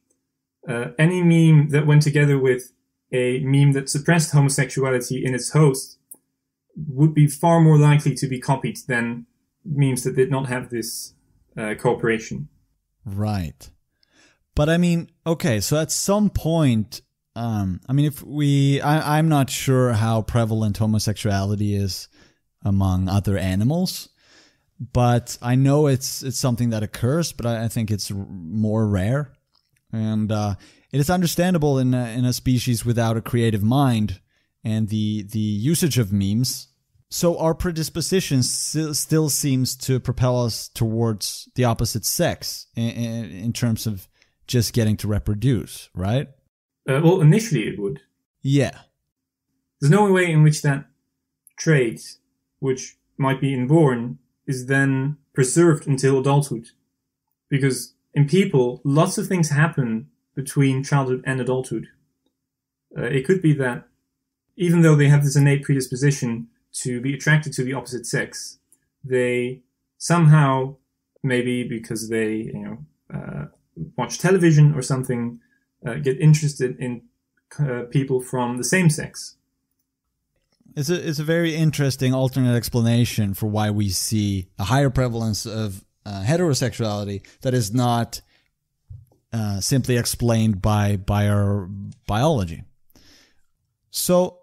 Uh, any meme that went together with a meme that suppressed homosexuality in its host would be far more likely to be copied than memes that did not have this uh, cooperation. Right. But I mean, okay, so at some point, um, I mean, if we, I, I'm not sure how prevalent homosexuality is among other animals, but I know it's, it's something that occurs, but I, I think it's more rare. And uh, it is understandable in a, in a species without a creative mind and the the usage of memes. So our predisposition st still seems to propel us towards the opposite sex in, in terms of just getting to reproduce, right? Uh, well, initially it would. Yeah. There's no way in which that trait, which might be inborn, is then preserved until adulthood. Because in people, lots of things happen between childhood and adulthood. Uh, it could be that even though they have this innate predisposition to be attracted to the opposite sex, they somehow, maybe because they you know uh, watch television or something, uh, get interested in uh, people from the same sex. It's a, it's a very interesting alternate explanation for why we see a higher prevalence of Uh, heterosexuality that is not uh, simply explained by by our biology. So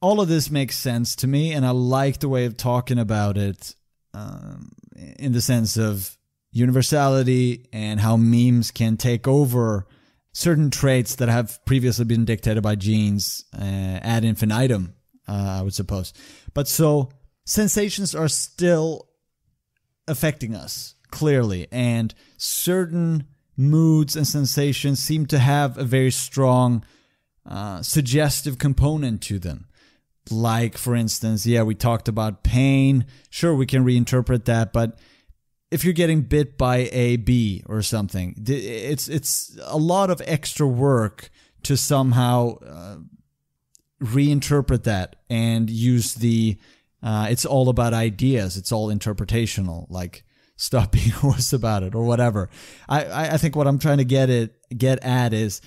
all of this makes sense to me, and I like the way of talking about it um, in the sense of universality and how memes can take over certain traits that have previously been dictated by genes uh, ad infinitum, uh, I would suppose. But so sensations are still affecting us clearly, and certain moods and sensations seem to have a very strong uh, suggestive component to them. Like, for instance, yeah, we talked about pain. Sure, we can reinterpret that, but if you're getting bit by a bee or something. It's, it's a lot of extra work to somehow uh, reinterpret that and use the, uh, it's all about ideas. It's all interpretational, like stop being a wuss about it or whatever. I, I think what I'm trying to get it, get at is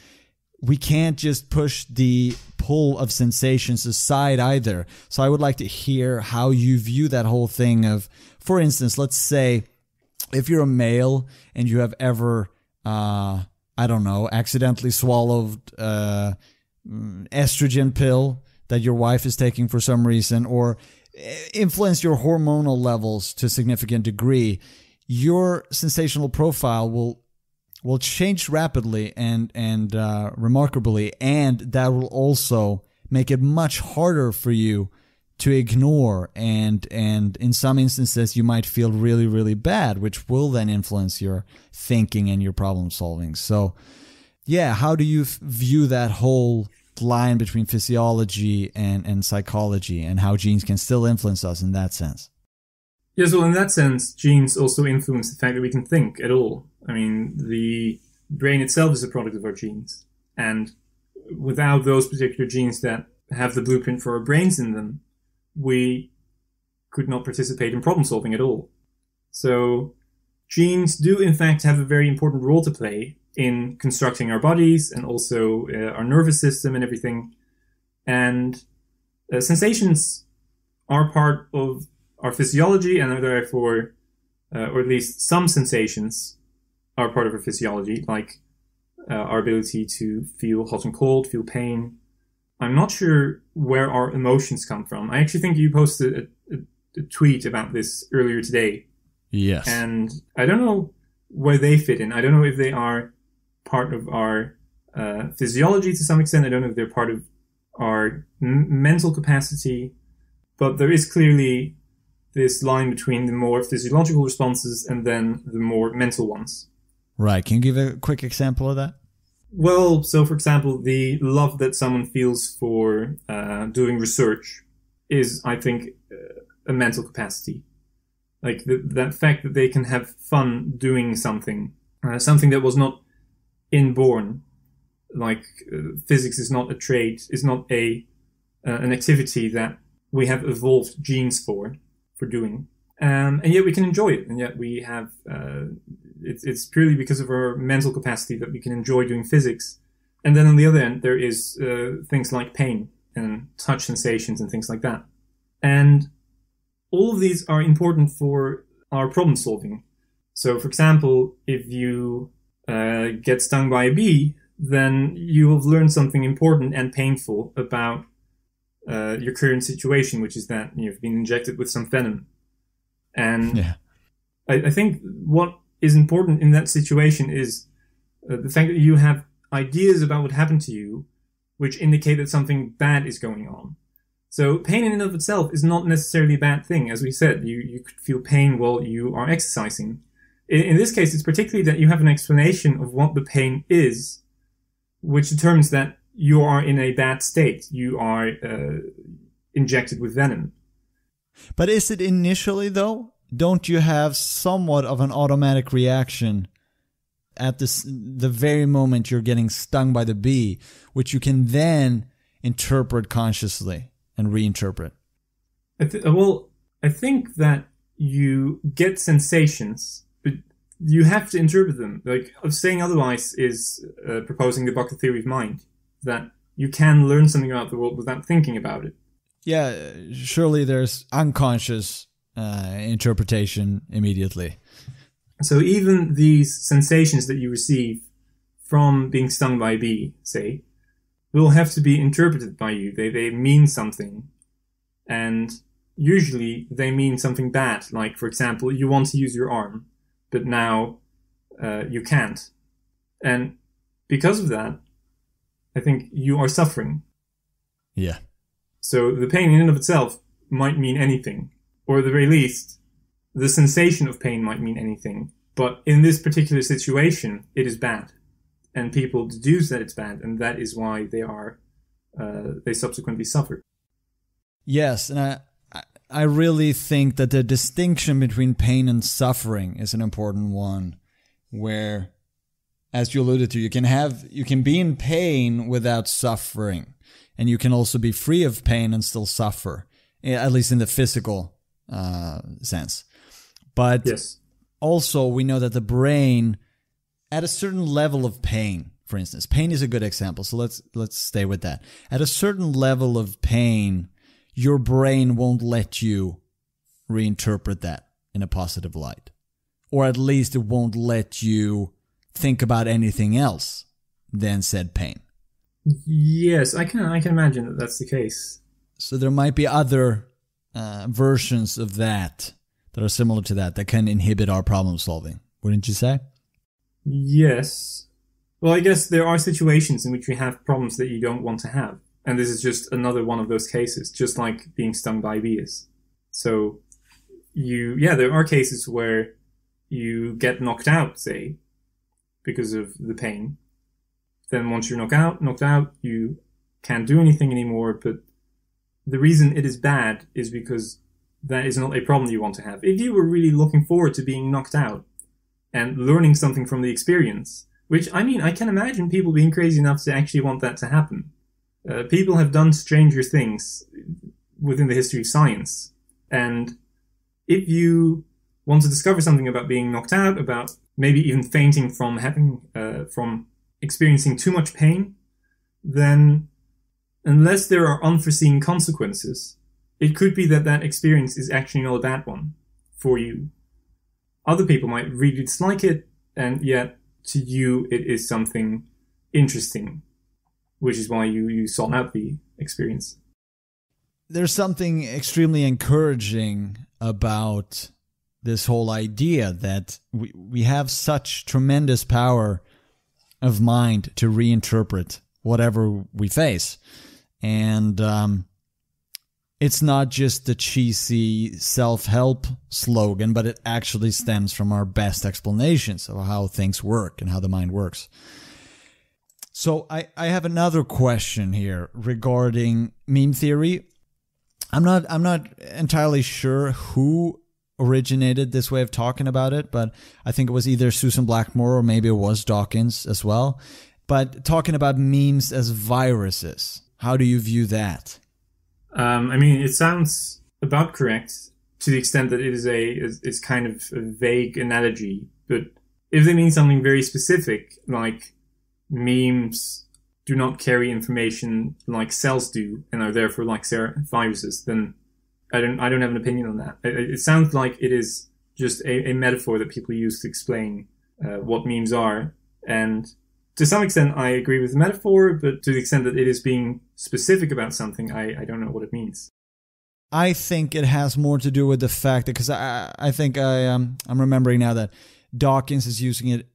we can't just push the pull of sensations aside either. So I would like to hear how you view that whole thing of, for instance, let's say if you're a male and you have ever, uh, I don't know, accidentally swallowed uh, estrogen pill that your wife is taking for some reason, or influenced your hormonal levels to a significant degree, your sensational profile will will change rapidly and and uh, remarkably, and that will also make it much harder for you to ignore, and and in some instances you might feel really really bad, which will then influence your thinking and your problem solving. So yeah, how do you view that whole line between physiology and and psychology, and how genes can still influence us in that sense? Yes, well, in that sense, genes also influence the fact that we can think at all. I mean, the brain itself is a product of our genes. And without those particular genes that have the blueprint for our brains in them, we could not participate in problem solving at all. So genes do, in fact, have a very important role to play in constructing our bodies and also uh, our nervous system and everything. And uh, sensations are part of our physiology, and are therefore, uh, or at least some sensations are part of our physiology, like uh, our ability to feel hot and cold, feel pain. I'm not sure where our emotions come from. I actually think you posted a, a, a tweet about this earlier today. Yes. And I don't know where they fit in. I don't know if they are part of our uh, physiology to some extent. I don't know if they're part of our m mental capacity. But there is clearly this line between the more physiological responses and then the more mental ones. Right. Can you give a quick example of that? Well, so for example, the love that someone feels for uh, doing research is, I think, uh, a mental capacity. Like the, that fact that they can have fun doing something, uh, something that was not inborn. Like uh, physics is not a trait, is not a uh, an activity that we have evolved genes for. For doing, um, and yet we can enjoy it, and yet we have uh, it, it's purely because of our mental capacity that we can enjoy doing physics. And then on the other end there is uh, things like pain and touch sensations and things like that, and all of these are important for our problem solving. So for example, if you uh, get stung by a bee, then you will have learned something important and painful about Uh, your current situation, which is that you've been injected with some venom. And yeah. I, I think what is important in that situation is uh, the fact that you have ideas about what happened to you, which indicate that something bad is going on. So pain in and of itself is not necessarily a bad thing. As we said, you, you could feel pain while you are exercising. In, in this case, it's particularly that you have an explanation of what the pain is, which determines that you are in a bad state. You are uh, injected with venom. But is it initially, though? Don't you have somewhat of an automatic reaction at this, the very moment you're getting stung by the bee, which you can then interpret consciously and reinterpret? I th well, I think that you get sensations, but you have to interpret them. Like, saying otherwise is uh, proposing the bucket theory of mind, that you can learn something about the world without thinking about it. Yeah, surely there's unconscious uh, interpretation immediately. So even these sensations that you receive from being stung by a bee, say, will have to be interpreted by you. They, they mean something. And usually they mean something bad. Like, for example, you want to use your arm, but now uh, you can't. And because of that, I think you are suffering. Yeah. So the pain in and of itself might mean anything, or at the very least, the sensation of pain might mean anything. But in this particular situation, it is bad, and people deduce that it's bad, and that is why they are uh, they subsequently suffer. Yes, and I I really think that the distinction between pain and suffering is an important one, where, as you alluded to, you can have, you can be in pain without suffering, and you can also be free of pain and still suffer, at least in the physical uh, sense. But yes. Also, we know that the brain, at a certain level of pain, for instance, pain is a good example. So let's let's stay with that. At a certain level of pain, your brain won't let you reinterpret that in a positive light, or at least it won't let you think about anything else than said pain. Yes, I can. I can imagine that that's the case. So there might be other uh, versions of that that are similar to that that can inhibit our problem solving. Wouldn't you say? Yes. Well, I guess there are situations in which we have problems that you don't want to have. And this is just another one of those cases, just like being stung by bees. So, you, yeah, there are cases where you get knocked out, say, because of the pain. Then once you're knocked out, knocked out, you can't do anything anymore. But the reason it is bad is because that is not a problem you want to have. If you were really looking forward to being knocked out and learning something from the experience, which, I mean, I can imagine people being crazy enough to actually want that to happen. Uh, people have done stranger things within the history of science. And if you want to discover something about being knocked out, about maybe even fainting from having, uh, from experiencing too much pain, then unless there are unforeseen consequences, it could be that that experience is actually not a bad one for you. Other people might really dislike it, and yet to you it is something interesting, which is why you, you sought out the experience. There's something extremely encouraging about this whole idea that we, we have such tremendous power of mind to reinterpret whatever we face. And um, it's not just the cheesy self-help slogan, but it actually stems from our best explanations of how things work and how the mind works. So I, I have another question here regarding meme theory. I'm not I'm not entirely sure who originated this way of talking about it, but I think it was either Susan Blackmore or maybe it was Dawkins as well. But talking about memes as viruses, how do you view that? Um, I mean, it sounds about correct to the extent that it is a it's kind of a vague analogy. But if they mean something very specific, like memes do not carry information like cells do and are therefore like viruses, then I don't I don't have an opinion on that. It, it sounds like it is just a, a metaphor that people use to explain uh, what memes are, and to some extent I agree with the metaphor, but to the extent that it is being specific about something, I, I don't know what it means. I think it has more to do with the fact that, because I, I think I, um, I'm remembering now that Dawkins is using it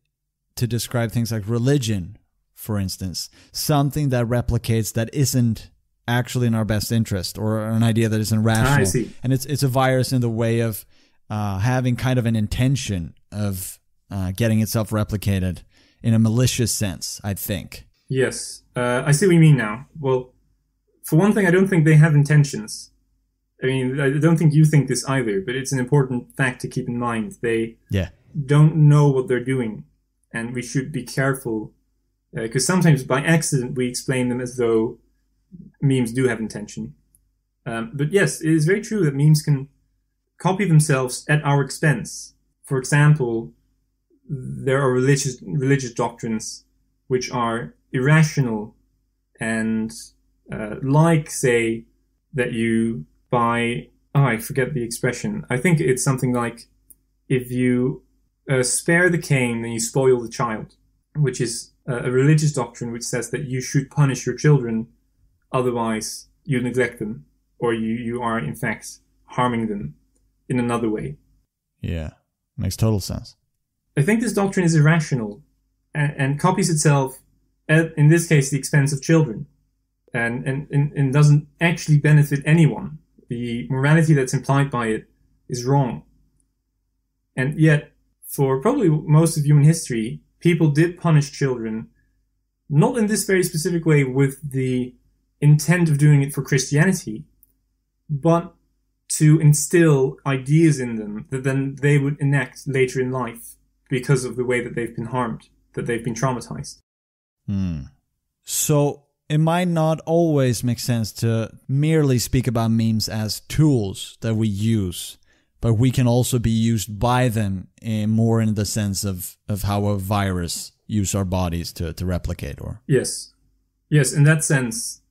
to describe things like religion, for instance, something that replicates that isn't actually in our best interest, or an idea that isn't rational. I see. And it's it's a virus in the way of uh, having kind of an intention of uh, getting itself replicated in a malicious sense, I think. Yes, uh, I see what you mean now. Well, for one thing, I don't think they have intentions. I mean, I don't think you think this either, but it's an important fact to keep in mind. They yeah. don't know what they're doing, and we should be careful. Because uh, sometimes by accident we explain them as though memes do have intention. Um, but yes, it is very true that memes can copy themselves at our expense. For example, there are religious, religious doctrines which are irrational and uh, like, say, that you buy... Oh, I forget the expression. I think it's something like, if you uh, spare the cane, then you spoil the child, which is a religious doctrine which says that you should punish your children, otherwise you neglect them, or you, you are in fact harming them in another way. Yeah, makes total sense. I think this doctrine is irrational and, and copies itself, at, in this case, the expense of children, and, and, and, and doesn't actually benefit anyone. The morality that's implied by it is wrong. And yet, for probably most of human history, people did punish children, not in this very specific way with the intent of doing it for Christianity, but to instill ideas in them that then they would enact later in life because of the way that they've been harmed, that they've been traumatized. Hmm. So it might not always make sense to merely speak about memes as tools that we use, but we can also be used by them in more in the sense of, of how a virus use our bodies to, to replicate. Or Yes. Yes, in that sense,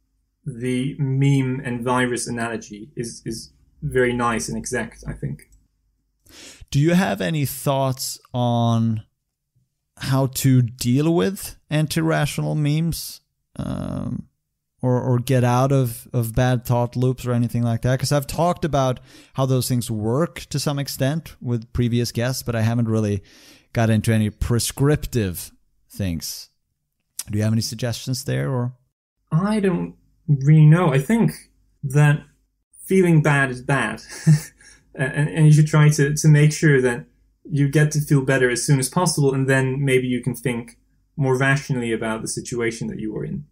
the meme and virus analogy is, is very nice and exact, I think. Do you have any thoughts on how to deal with anti-rational memes? Um, or, or get out of, of bad thought loops or anything like that? Because I've talked about how those things work to some extent with previous guests, but I haven't really got into any prescriptive things. Do you have any suggestions there? Or I don't really know. I think that feeling bad is bad. and, and you should try to, to make sure that you get to feel better as soon as possible, and then maybe you can think more rationally about the situation that you were in.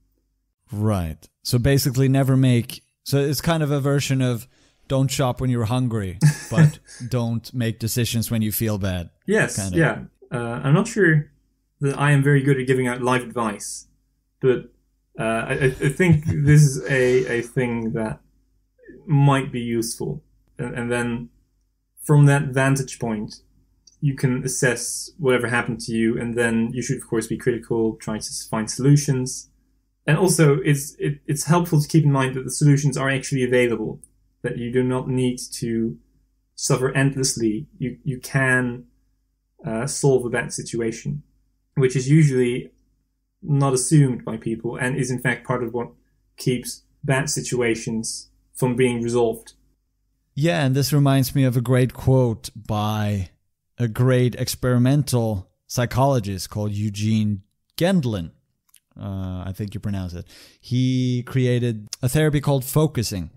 Right. So basically never make... So it's kind of a version of don't shop when you're hungry, but don't make decisions when you feel bad. Yes, kind of. Yeah. Uh, I'm not sure that I am very good at giving out life advice, but uh, I, I think this is a, a thing that might be useful. And, and then from that vantage point, you can assess whatever happened to you, and then you should, of course, be critical, try to find solutions. And also, it's, it, it's helpful to keep in mind that the solutions are actually available, that you do not need to suffer endlessly. You, you can uh, solve a bad situation, which is usually not assumed by people and is, in fact, part of what keeps bad situations from being resolved. Yeah, and this reminds me of a great quote by a great experimental psychologist called Eugene Gendlin. Uh, I think you pronounce it. He created a therapy called Focusing.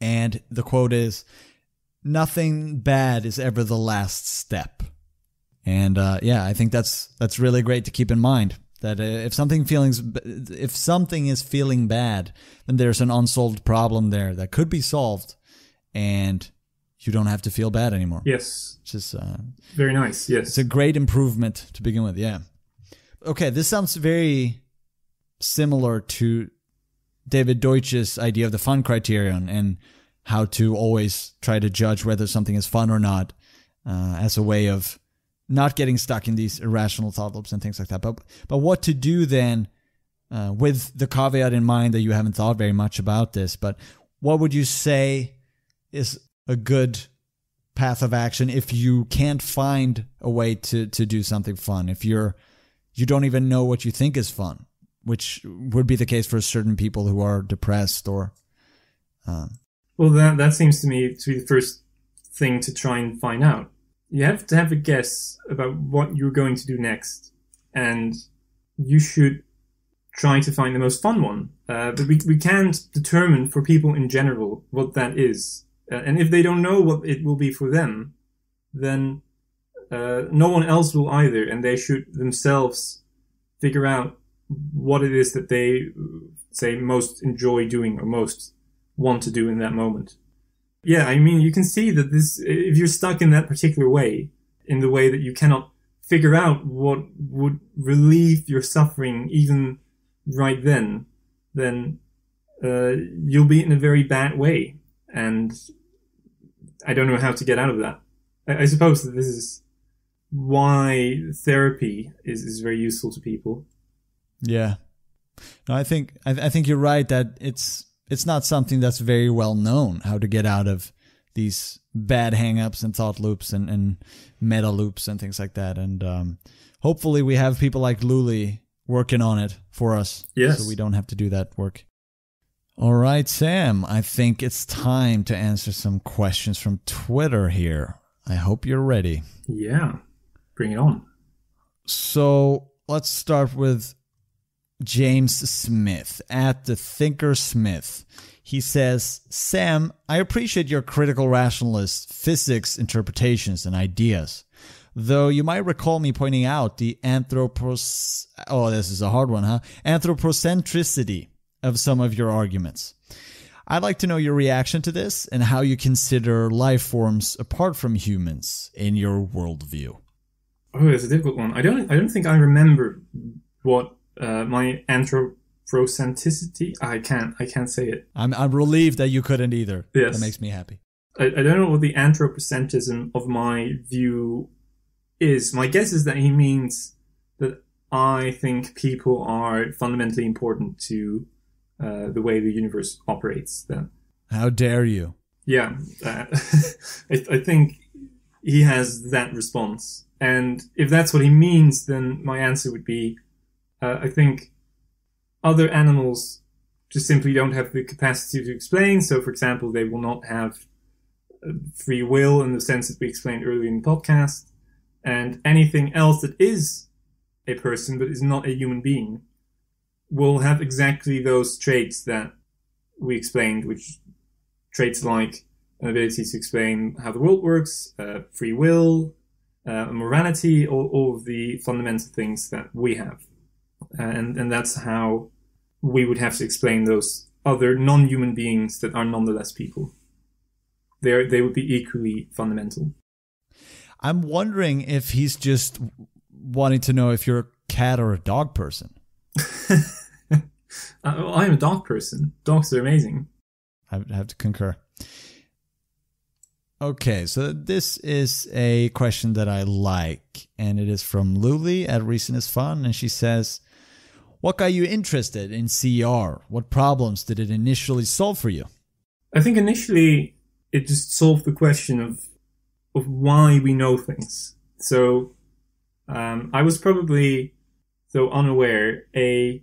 And the quote is, "Nothing bad is ever the last step." And uh, yeah, I think that's that's really great to keep in mind. That uh, if something feelings, if something is feeling bad, then there's an unsolved problem there that could be solved. And you don't have to feel bad anymore. Yes. Which is uh, very nice. Yes. It's a great improvement to begin with. Yeah. Okay. This sounds very similar to David Deutsch's idea of the fun criterion and how to always try to judge whether something is fun or not uh, as a way of not getting stuck in these irrational thought loops and things like that. But, but what to do then uh, with the caveat in mind that you haven't thought very much about this, but what would you say is a good path of action if you can't find a way to, to do something fun, if you're, you don't even know what you think is fun, which would be the case for certain people who are depressed or... Um. Well, that, that seems to me to be the first thing to try and find out. You have to have a guess about what you're going to do next, and you should try to find the most fun one. Uh, but we, we can't determine for people in general what that is. Uh, and if they don't know what it will be for them, then uh, no one else will either, and they should themselves figure out what it is that they, say, most enjoy doing or most want to do in that moment. Yeah, I mean, you can see that this, if you're stuck in that particular way, in the way that you cannot figure out what would relieve your suffering even right then, then uh, you'll be in a very bad way. And I don't know how to get out of that. I, I suppose that this is why therapy is, is very useful to people. Yeah, no, I think I, I think you're right that it's it's not something that's very well known how to get out of these bad hang-ups and thought loops and, and meta loops and things like that. And um, hopefully we have people like Luli working on it for us, yes, so we don't have to do that work. All right, Sam, I think it's time to answer some questions from Twitter here. I hope you're ready. Yeah, bring it on. So let's start with James Smith at The Thinker Smith. He says, "Sam, I appreciate your critical rationalist physics interpretations and ideas, though you might recall me pointing out the anthropos... Oh, this is a hard one, huh? Anthropocentricity of some of your arguments. I'd like to know your reaction to this and how you consider life forms apart from humans in your worldview. Oh, that's a difficult one. I don't. I don't think I remember what uh, my anthropocentricity. I can't. I can't say it. I'm. I'm relieved that you couldn't either. Yes, that makes me happy. I, I don't know what the anthropocentrism of my view is. My guess is that he means that I think people are fundamentally important to uh, the way the universe operates. Then. How dare you? Yeah, uh, I, I think he has that response. And if that's what he means, then my answer would be, uh, I think other animals just simply don't have the capacity to explain. So, for example, they will not have free will in the sense that we explained earlier in the podcast. And anything else that is a person but is not a human being will have exactly those traits that we explained, which traits like an ability to explain how the world works, uh, free will, Uh, morality, all, all of the fundamental things that we have. Uh, and, and that's how we would have to explain those other non-human beings that are nonetheless people. They're, they would be equally fundamental. I'm wondering if he's just wanting to know if you're a cat or a dog person. uh, well, I'm a dog person. Dogs are amazing. I would have to concur. Okay, so this is a question that I like, and it is from Luli at Reason is Fun, and she says, what got you interested in C R? What problems did it initially solve for you? I think initially it just solved the question of, of why we know things. So um, I was probably, though unaware, a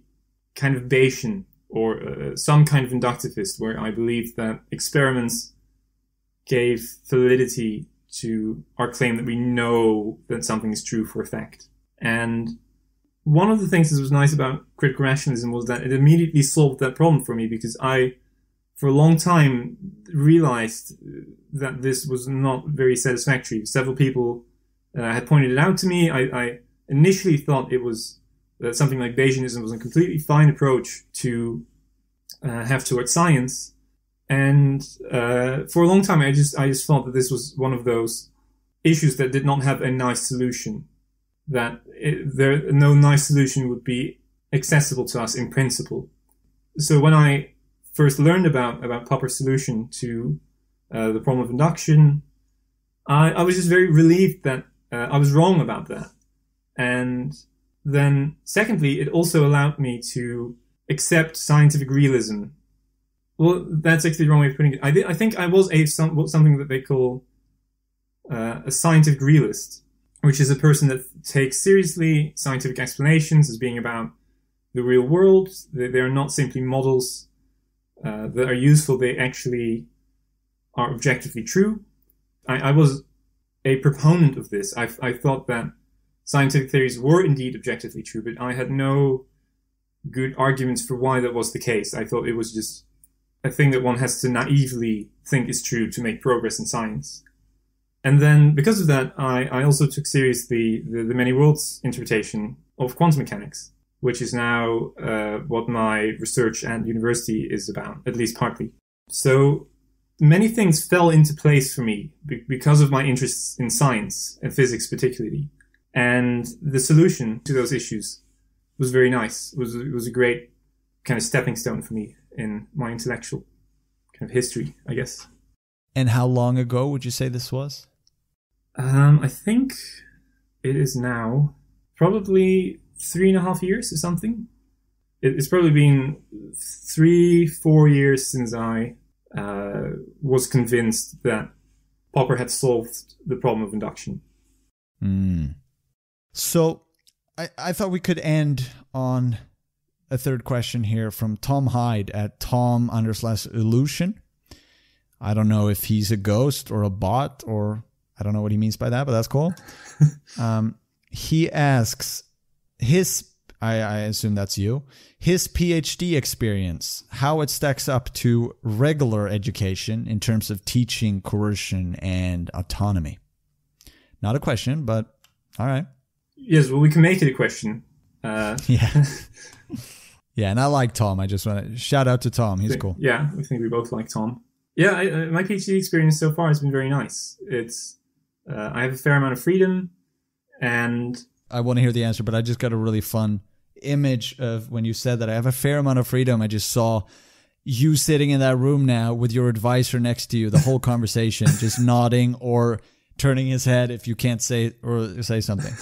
kind of Bayesian or uh, some kind of inductivist where I believed that experiments gave validity to our claim that we know that something is true for a fact. And one of the things that was nice about critical rationalism was that it immediately solved that problem for me, because I, for a long time, realized that this was not very satisfactory. Several people uh, had pointed it out to me. I, I initially thought it was that something like Bayesianism was a completely fine approach to uh, have towards science. And uh, for a long time, I just I just thought that this was one of those issues that did not have a nice solution. That it, there no nice solution would be accessible to us in principle. So when I first learned about about Popper's solution to uh, the problem of induction, I, I was just very relieved that uh, I was wrong about that. And then, secondly, it also allowed me to accept scientific realism. Well, that's actually the wrong way of putting it. I, th I think I was a some something that they call uh, a scientific realist, which is a person that takes seriously scientific explanations as being about the real world. They, they are not simply models uh, that are useful. They actually are objectively true. I, I was a proponent of this. I, I thought that scientific theories were indeed objectively true, but I had no good arguments for why that was the case. I thought it was just a thing that one has to naively think is true to make progress in science. And then, because of that, I, I also took seriously the, the many worlds interpretation of quantum mechanics, which is now uh, what my research at university is about, at least partly. So many things fell into place for me be because of my interests in science, and physics particularly. And the solution to those issues was very nice. It was, it was a great kind of stepping stone for me in my intellectual kind of history, I guess. And how long ago would you say this was? Um, I think it is now probably three and a half years or something. It's probably been three, four years since I uh, was convinced that Popper had solved the problem of induction. Mm. So I, I thought we could end on a third question here from Tom Hyde at Tom underslash illusion. I don't know if he's a ghost or a bot, or I don't know what he means by that, but that's cool. um, he asks his, I, I assume that's you, his PhD experience, how it stacks up to regular education in terms of teaching, coercion, and autonomy. Not a question, but all right. Yes, well, we can make it a question. Uh, yeah. Yeah, and I like Tom. I just want to shout out to Tom. He's cool. Yeah, I think we both like Tom. Yeah, I, I, my PhD experience so far has been very nice. It's uh, I have a fair amount of freedom, and I want to hear the answer, but I just got a really fun image of when you said that I have a fair amount of freedom. I just saw you sitting in that room now with your advisor next to you, the whole conversation, just nodding or turning his head if you can't say or say something.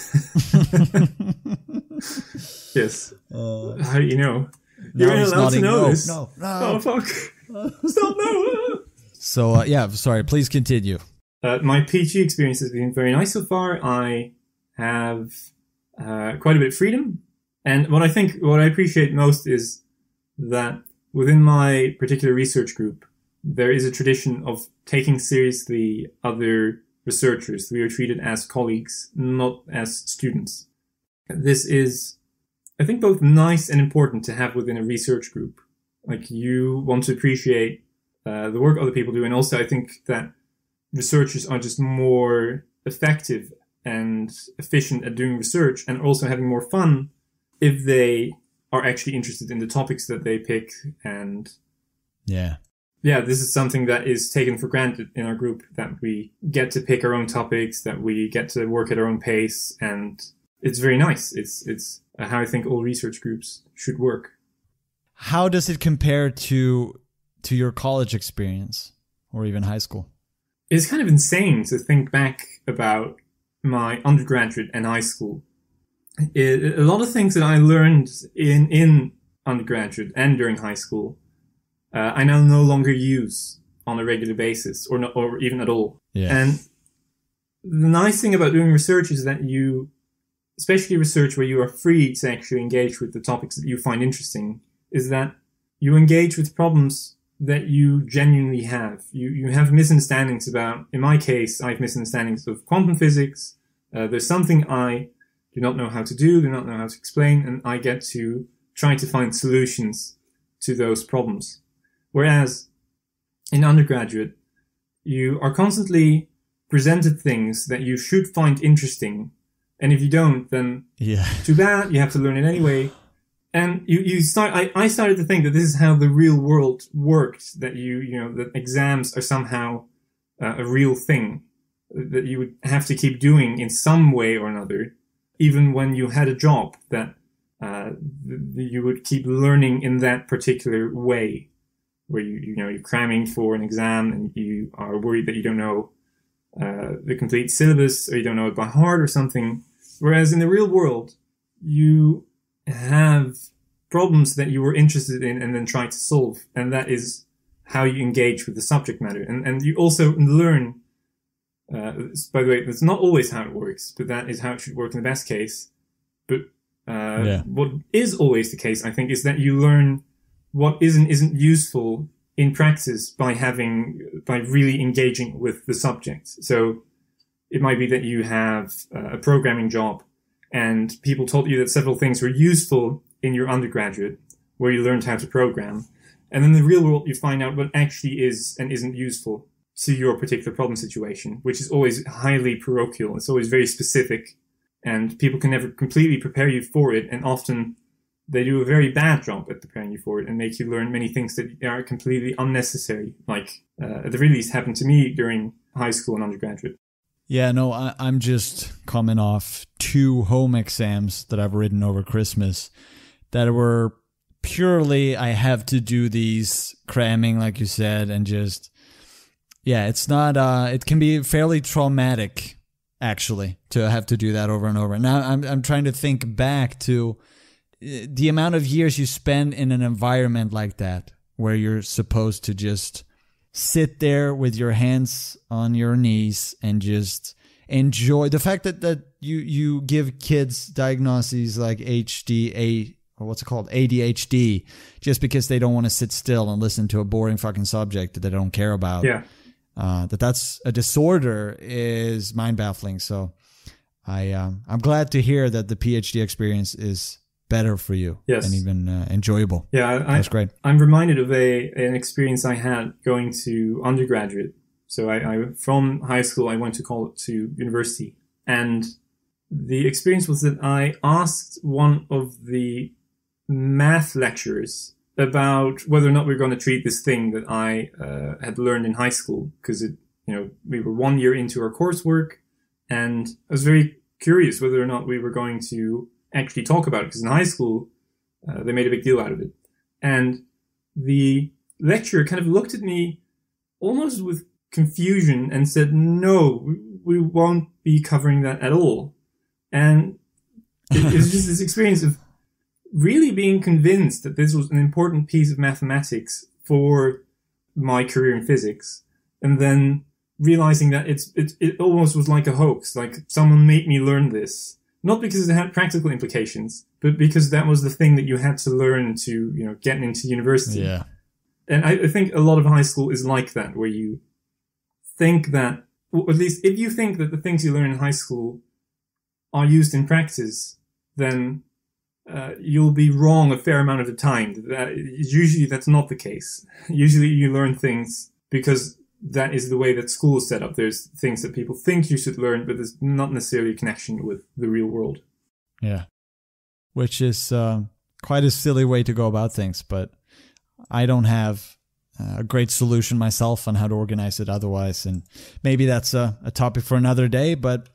Yes. Uh, How do you know? You're not allowed to know no, this. No, no. Oh, fuck. Stop, no. So, uh, yeah, sorry. Please continue. Uh, my PhD experience has been very nice so far. I have uh, quite a bit of freedom. And what I think, what I appreciate most is that within my particular research group, there is a tradition of taking seriously other researchers. We are treated as colleagues, not as students. This is, I think, both nice and important to have within a research group. Like, you want to appreciate uh, the work other people do. And also, I think that researchers are just more effective and efficient at doing research, and also having more fun if they are actually interested in the topics that they pick. And yeah. Yeah, this is something that is taken for granted in our group, that we get to pick our own topics, that we get to work at our own pace, and it's very nice. It's it's how I think all research groups should work. How does it compare to to your college experience or even high school? It's kind of insane to think back about my undergraduate and high school. It, a lot of things that I learned in in undergraduate and during high school, uh, I now no longer use on a regular basis, or no, or even at all. Yeah. And the nice thing about doing research is that you, especially research where you are free to actually engage with the topics that you find interesting, is that you engage with problems that you genuinely have. You, you have misunderstandings about, in my case, I have misunderstandings of quantum physics. Uh, there's something I do not know how to do, do not know how to explain, and I get to try to find solutions to those problems. Whereas in undergraduate, you are constantly presented things that you should find interesting. And if you don't, then yeah. Too bad, you have to learn it anyway. And you, you start, I, I started to think that this is how the real world worked, that you, you know, that exams are somehow uh, a real thing that you would have to keep doing in some way or another, even when you had a job, that uh, you would keep learning in that particular way, where you, you know, you're cramming for an exam and you are worried that you don't know uh, the complete syllabus, or you don't know it by heart or something. Whereas in the real world, you have problems that you were interested in and then try to solve. And that is how you engage with the subject matter. And, and you also learn, uh, by the way, that's not always how it works, but that is how it should work in the best case. But uh, yeah. What is always the case, I think, is that you learn what isn't isn't useful in practice by having, by really engaging with the subject. So it might be that you have a programming job, and people told you that several things were useful in your undergraduate, where you learned how to program. And then in the real world, you find out what actually is and isn't useful to your particular problem situation, which is always highly parochial. It's always very specific, and people can never completely prepare you for it. And often they do a very bad job at preparing you for it and make you learn many things that are completely unnecessary. Like uh, at the very least happened to me during high school and undergraduate. Yeah, no, I, I'm just coming off two home exams that I've written over Christmas that were purely, I have to do these cramming, like you said, and just, yeah, it's not, uh, it can be fairly traumatic, actually, to have to do that over and over. Now I'm, I'm trying to think back to the amount of years you spend in an environment like that, where you're supposed to just sit there with your hands on your knees and just enjoy the fact that, that you, you give kids diagnoses like H D A or what's it called? A D H D, just because they don't want to sit still and listen to a boring fucking subject that they don't care about. Yeah. Uh, that that's a disorder is mind baffling. So I, um, I'm glad to hear that the PhD experience is better for you. Yes. And even uh, enjoyable. Yeah, I, that's great. I'm reminded of a an experience I had going to undergraduate. So I, I from high school, I went to college, to university, and the experience was that I asked one of the math lectures about whether or not we we're going to treat this thing that I uh, had learned in high school, because it, you know, we were one year into our coursework, and I was very curious whether or not we were going to actually talk about it, because in high school uh, they made a big deal out of it. And the lecturer kind of looked at me almost with confusion and said, no, we won't be covering that at all. And it, it was just this experience of really being convinced that this was an important piece of mathematics for my career in physics, and then realizing that it's it, it almost was like a hoax, like someone made me learn this, not because it had practical implications, but because that was the thing that you had to learn to, you know, get into university. Yeah. And I, I think a lot of high school is like that, where you think that, or at least if you think that the things you learn in high school are used in practice, then uh, you'll be wrong a fair amount of the time. That, usually that's not the case. Usually you learn things because that is the way that school is set up. There's things that people think you should learn, but there's not necessarily a connection with the real world. Yeah, which is uh, quite a silly way to go about things, but I don't have a great solution myself on how to organize it otherwise. And maybe that's a, a topic for another day, but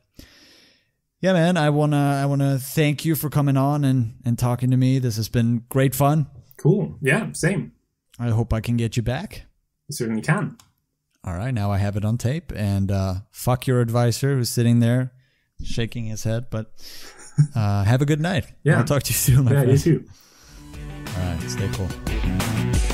yeah, man, I want to I wanna thank you for coming on and, and talking to me. This has been great fun. Cool. Yeah, same. I hope I can get you back. You certainly can. All right, now I have it on tape. And uh, fuck your advisor who's sitting there shaking his head. But uh, have a good night. Yeah. I'll talk to you soon, my friend. Yeah, you too. All right, stay cool.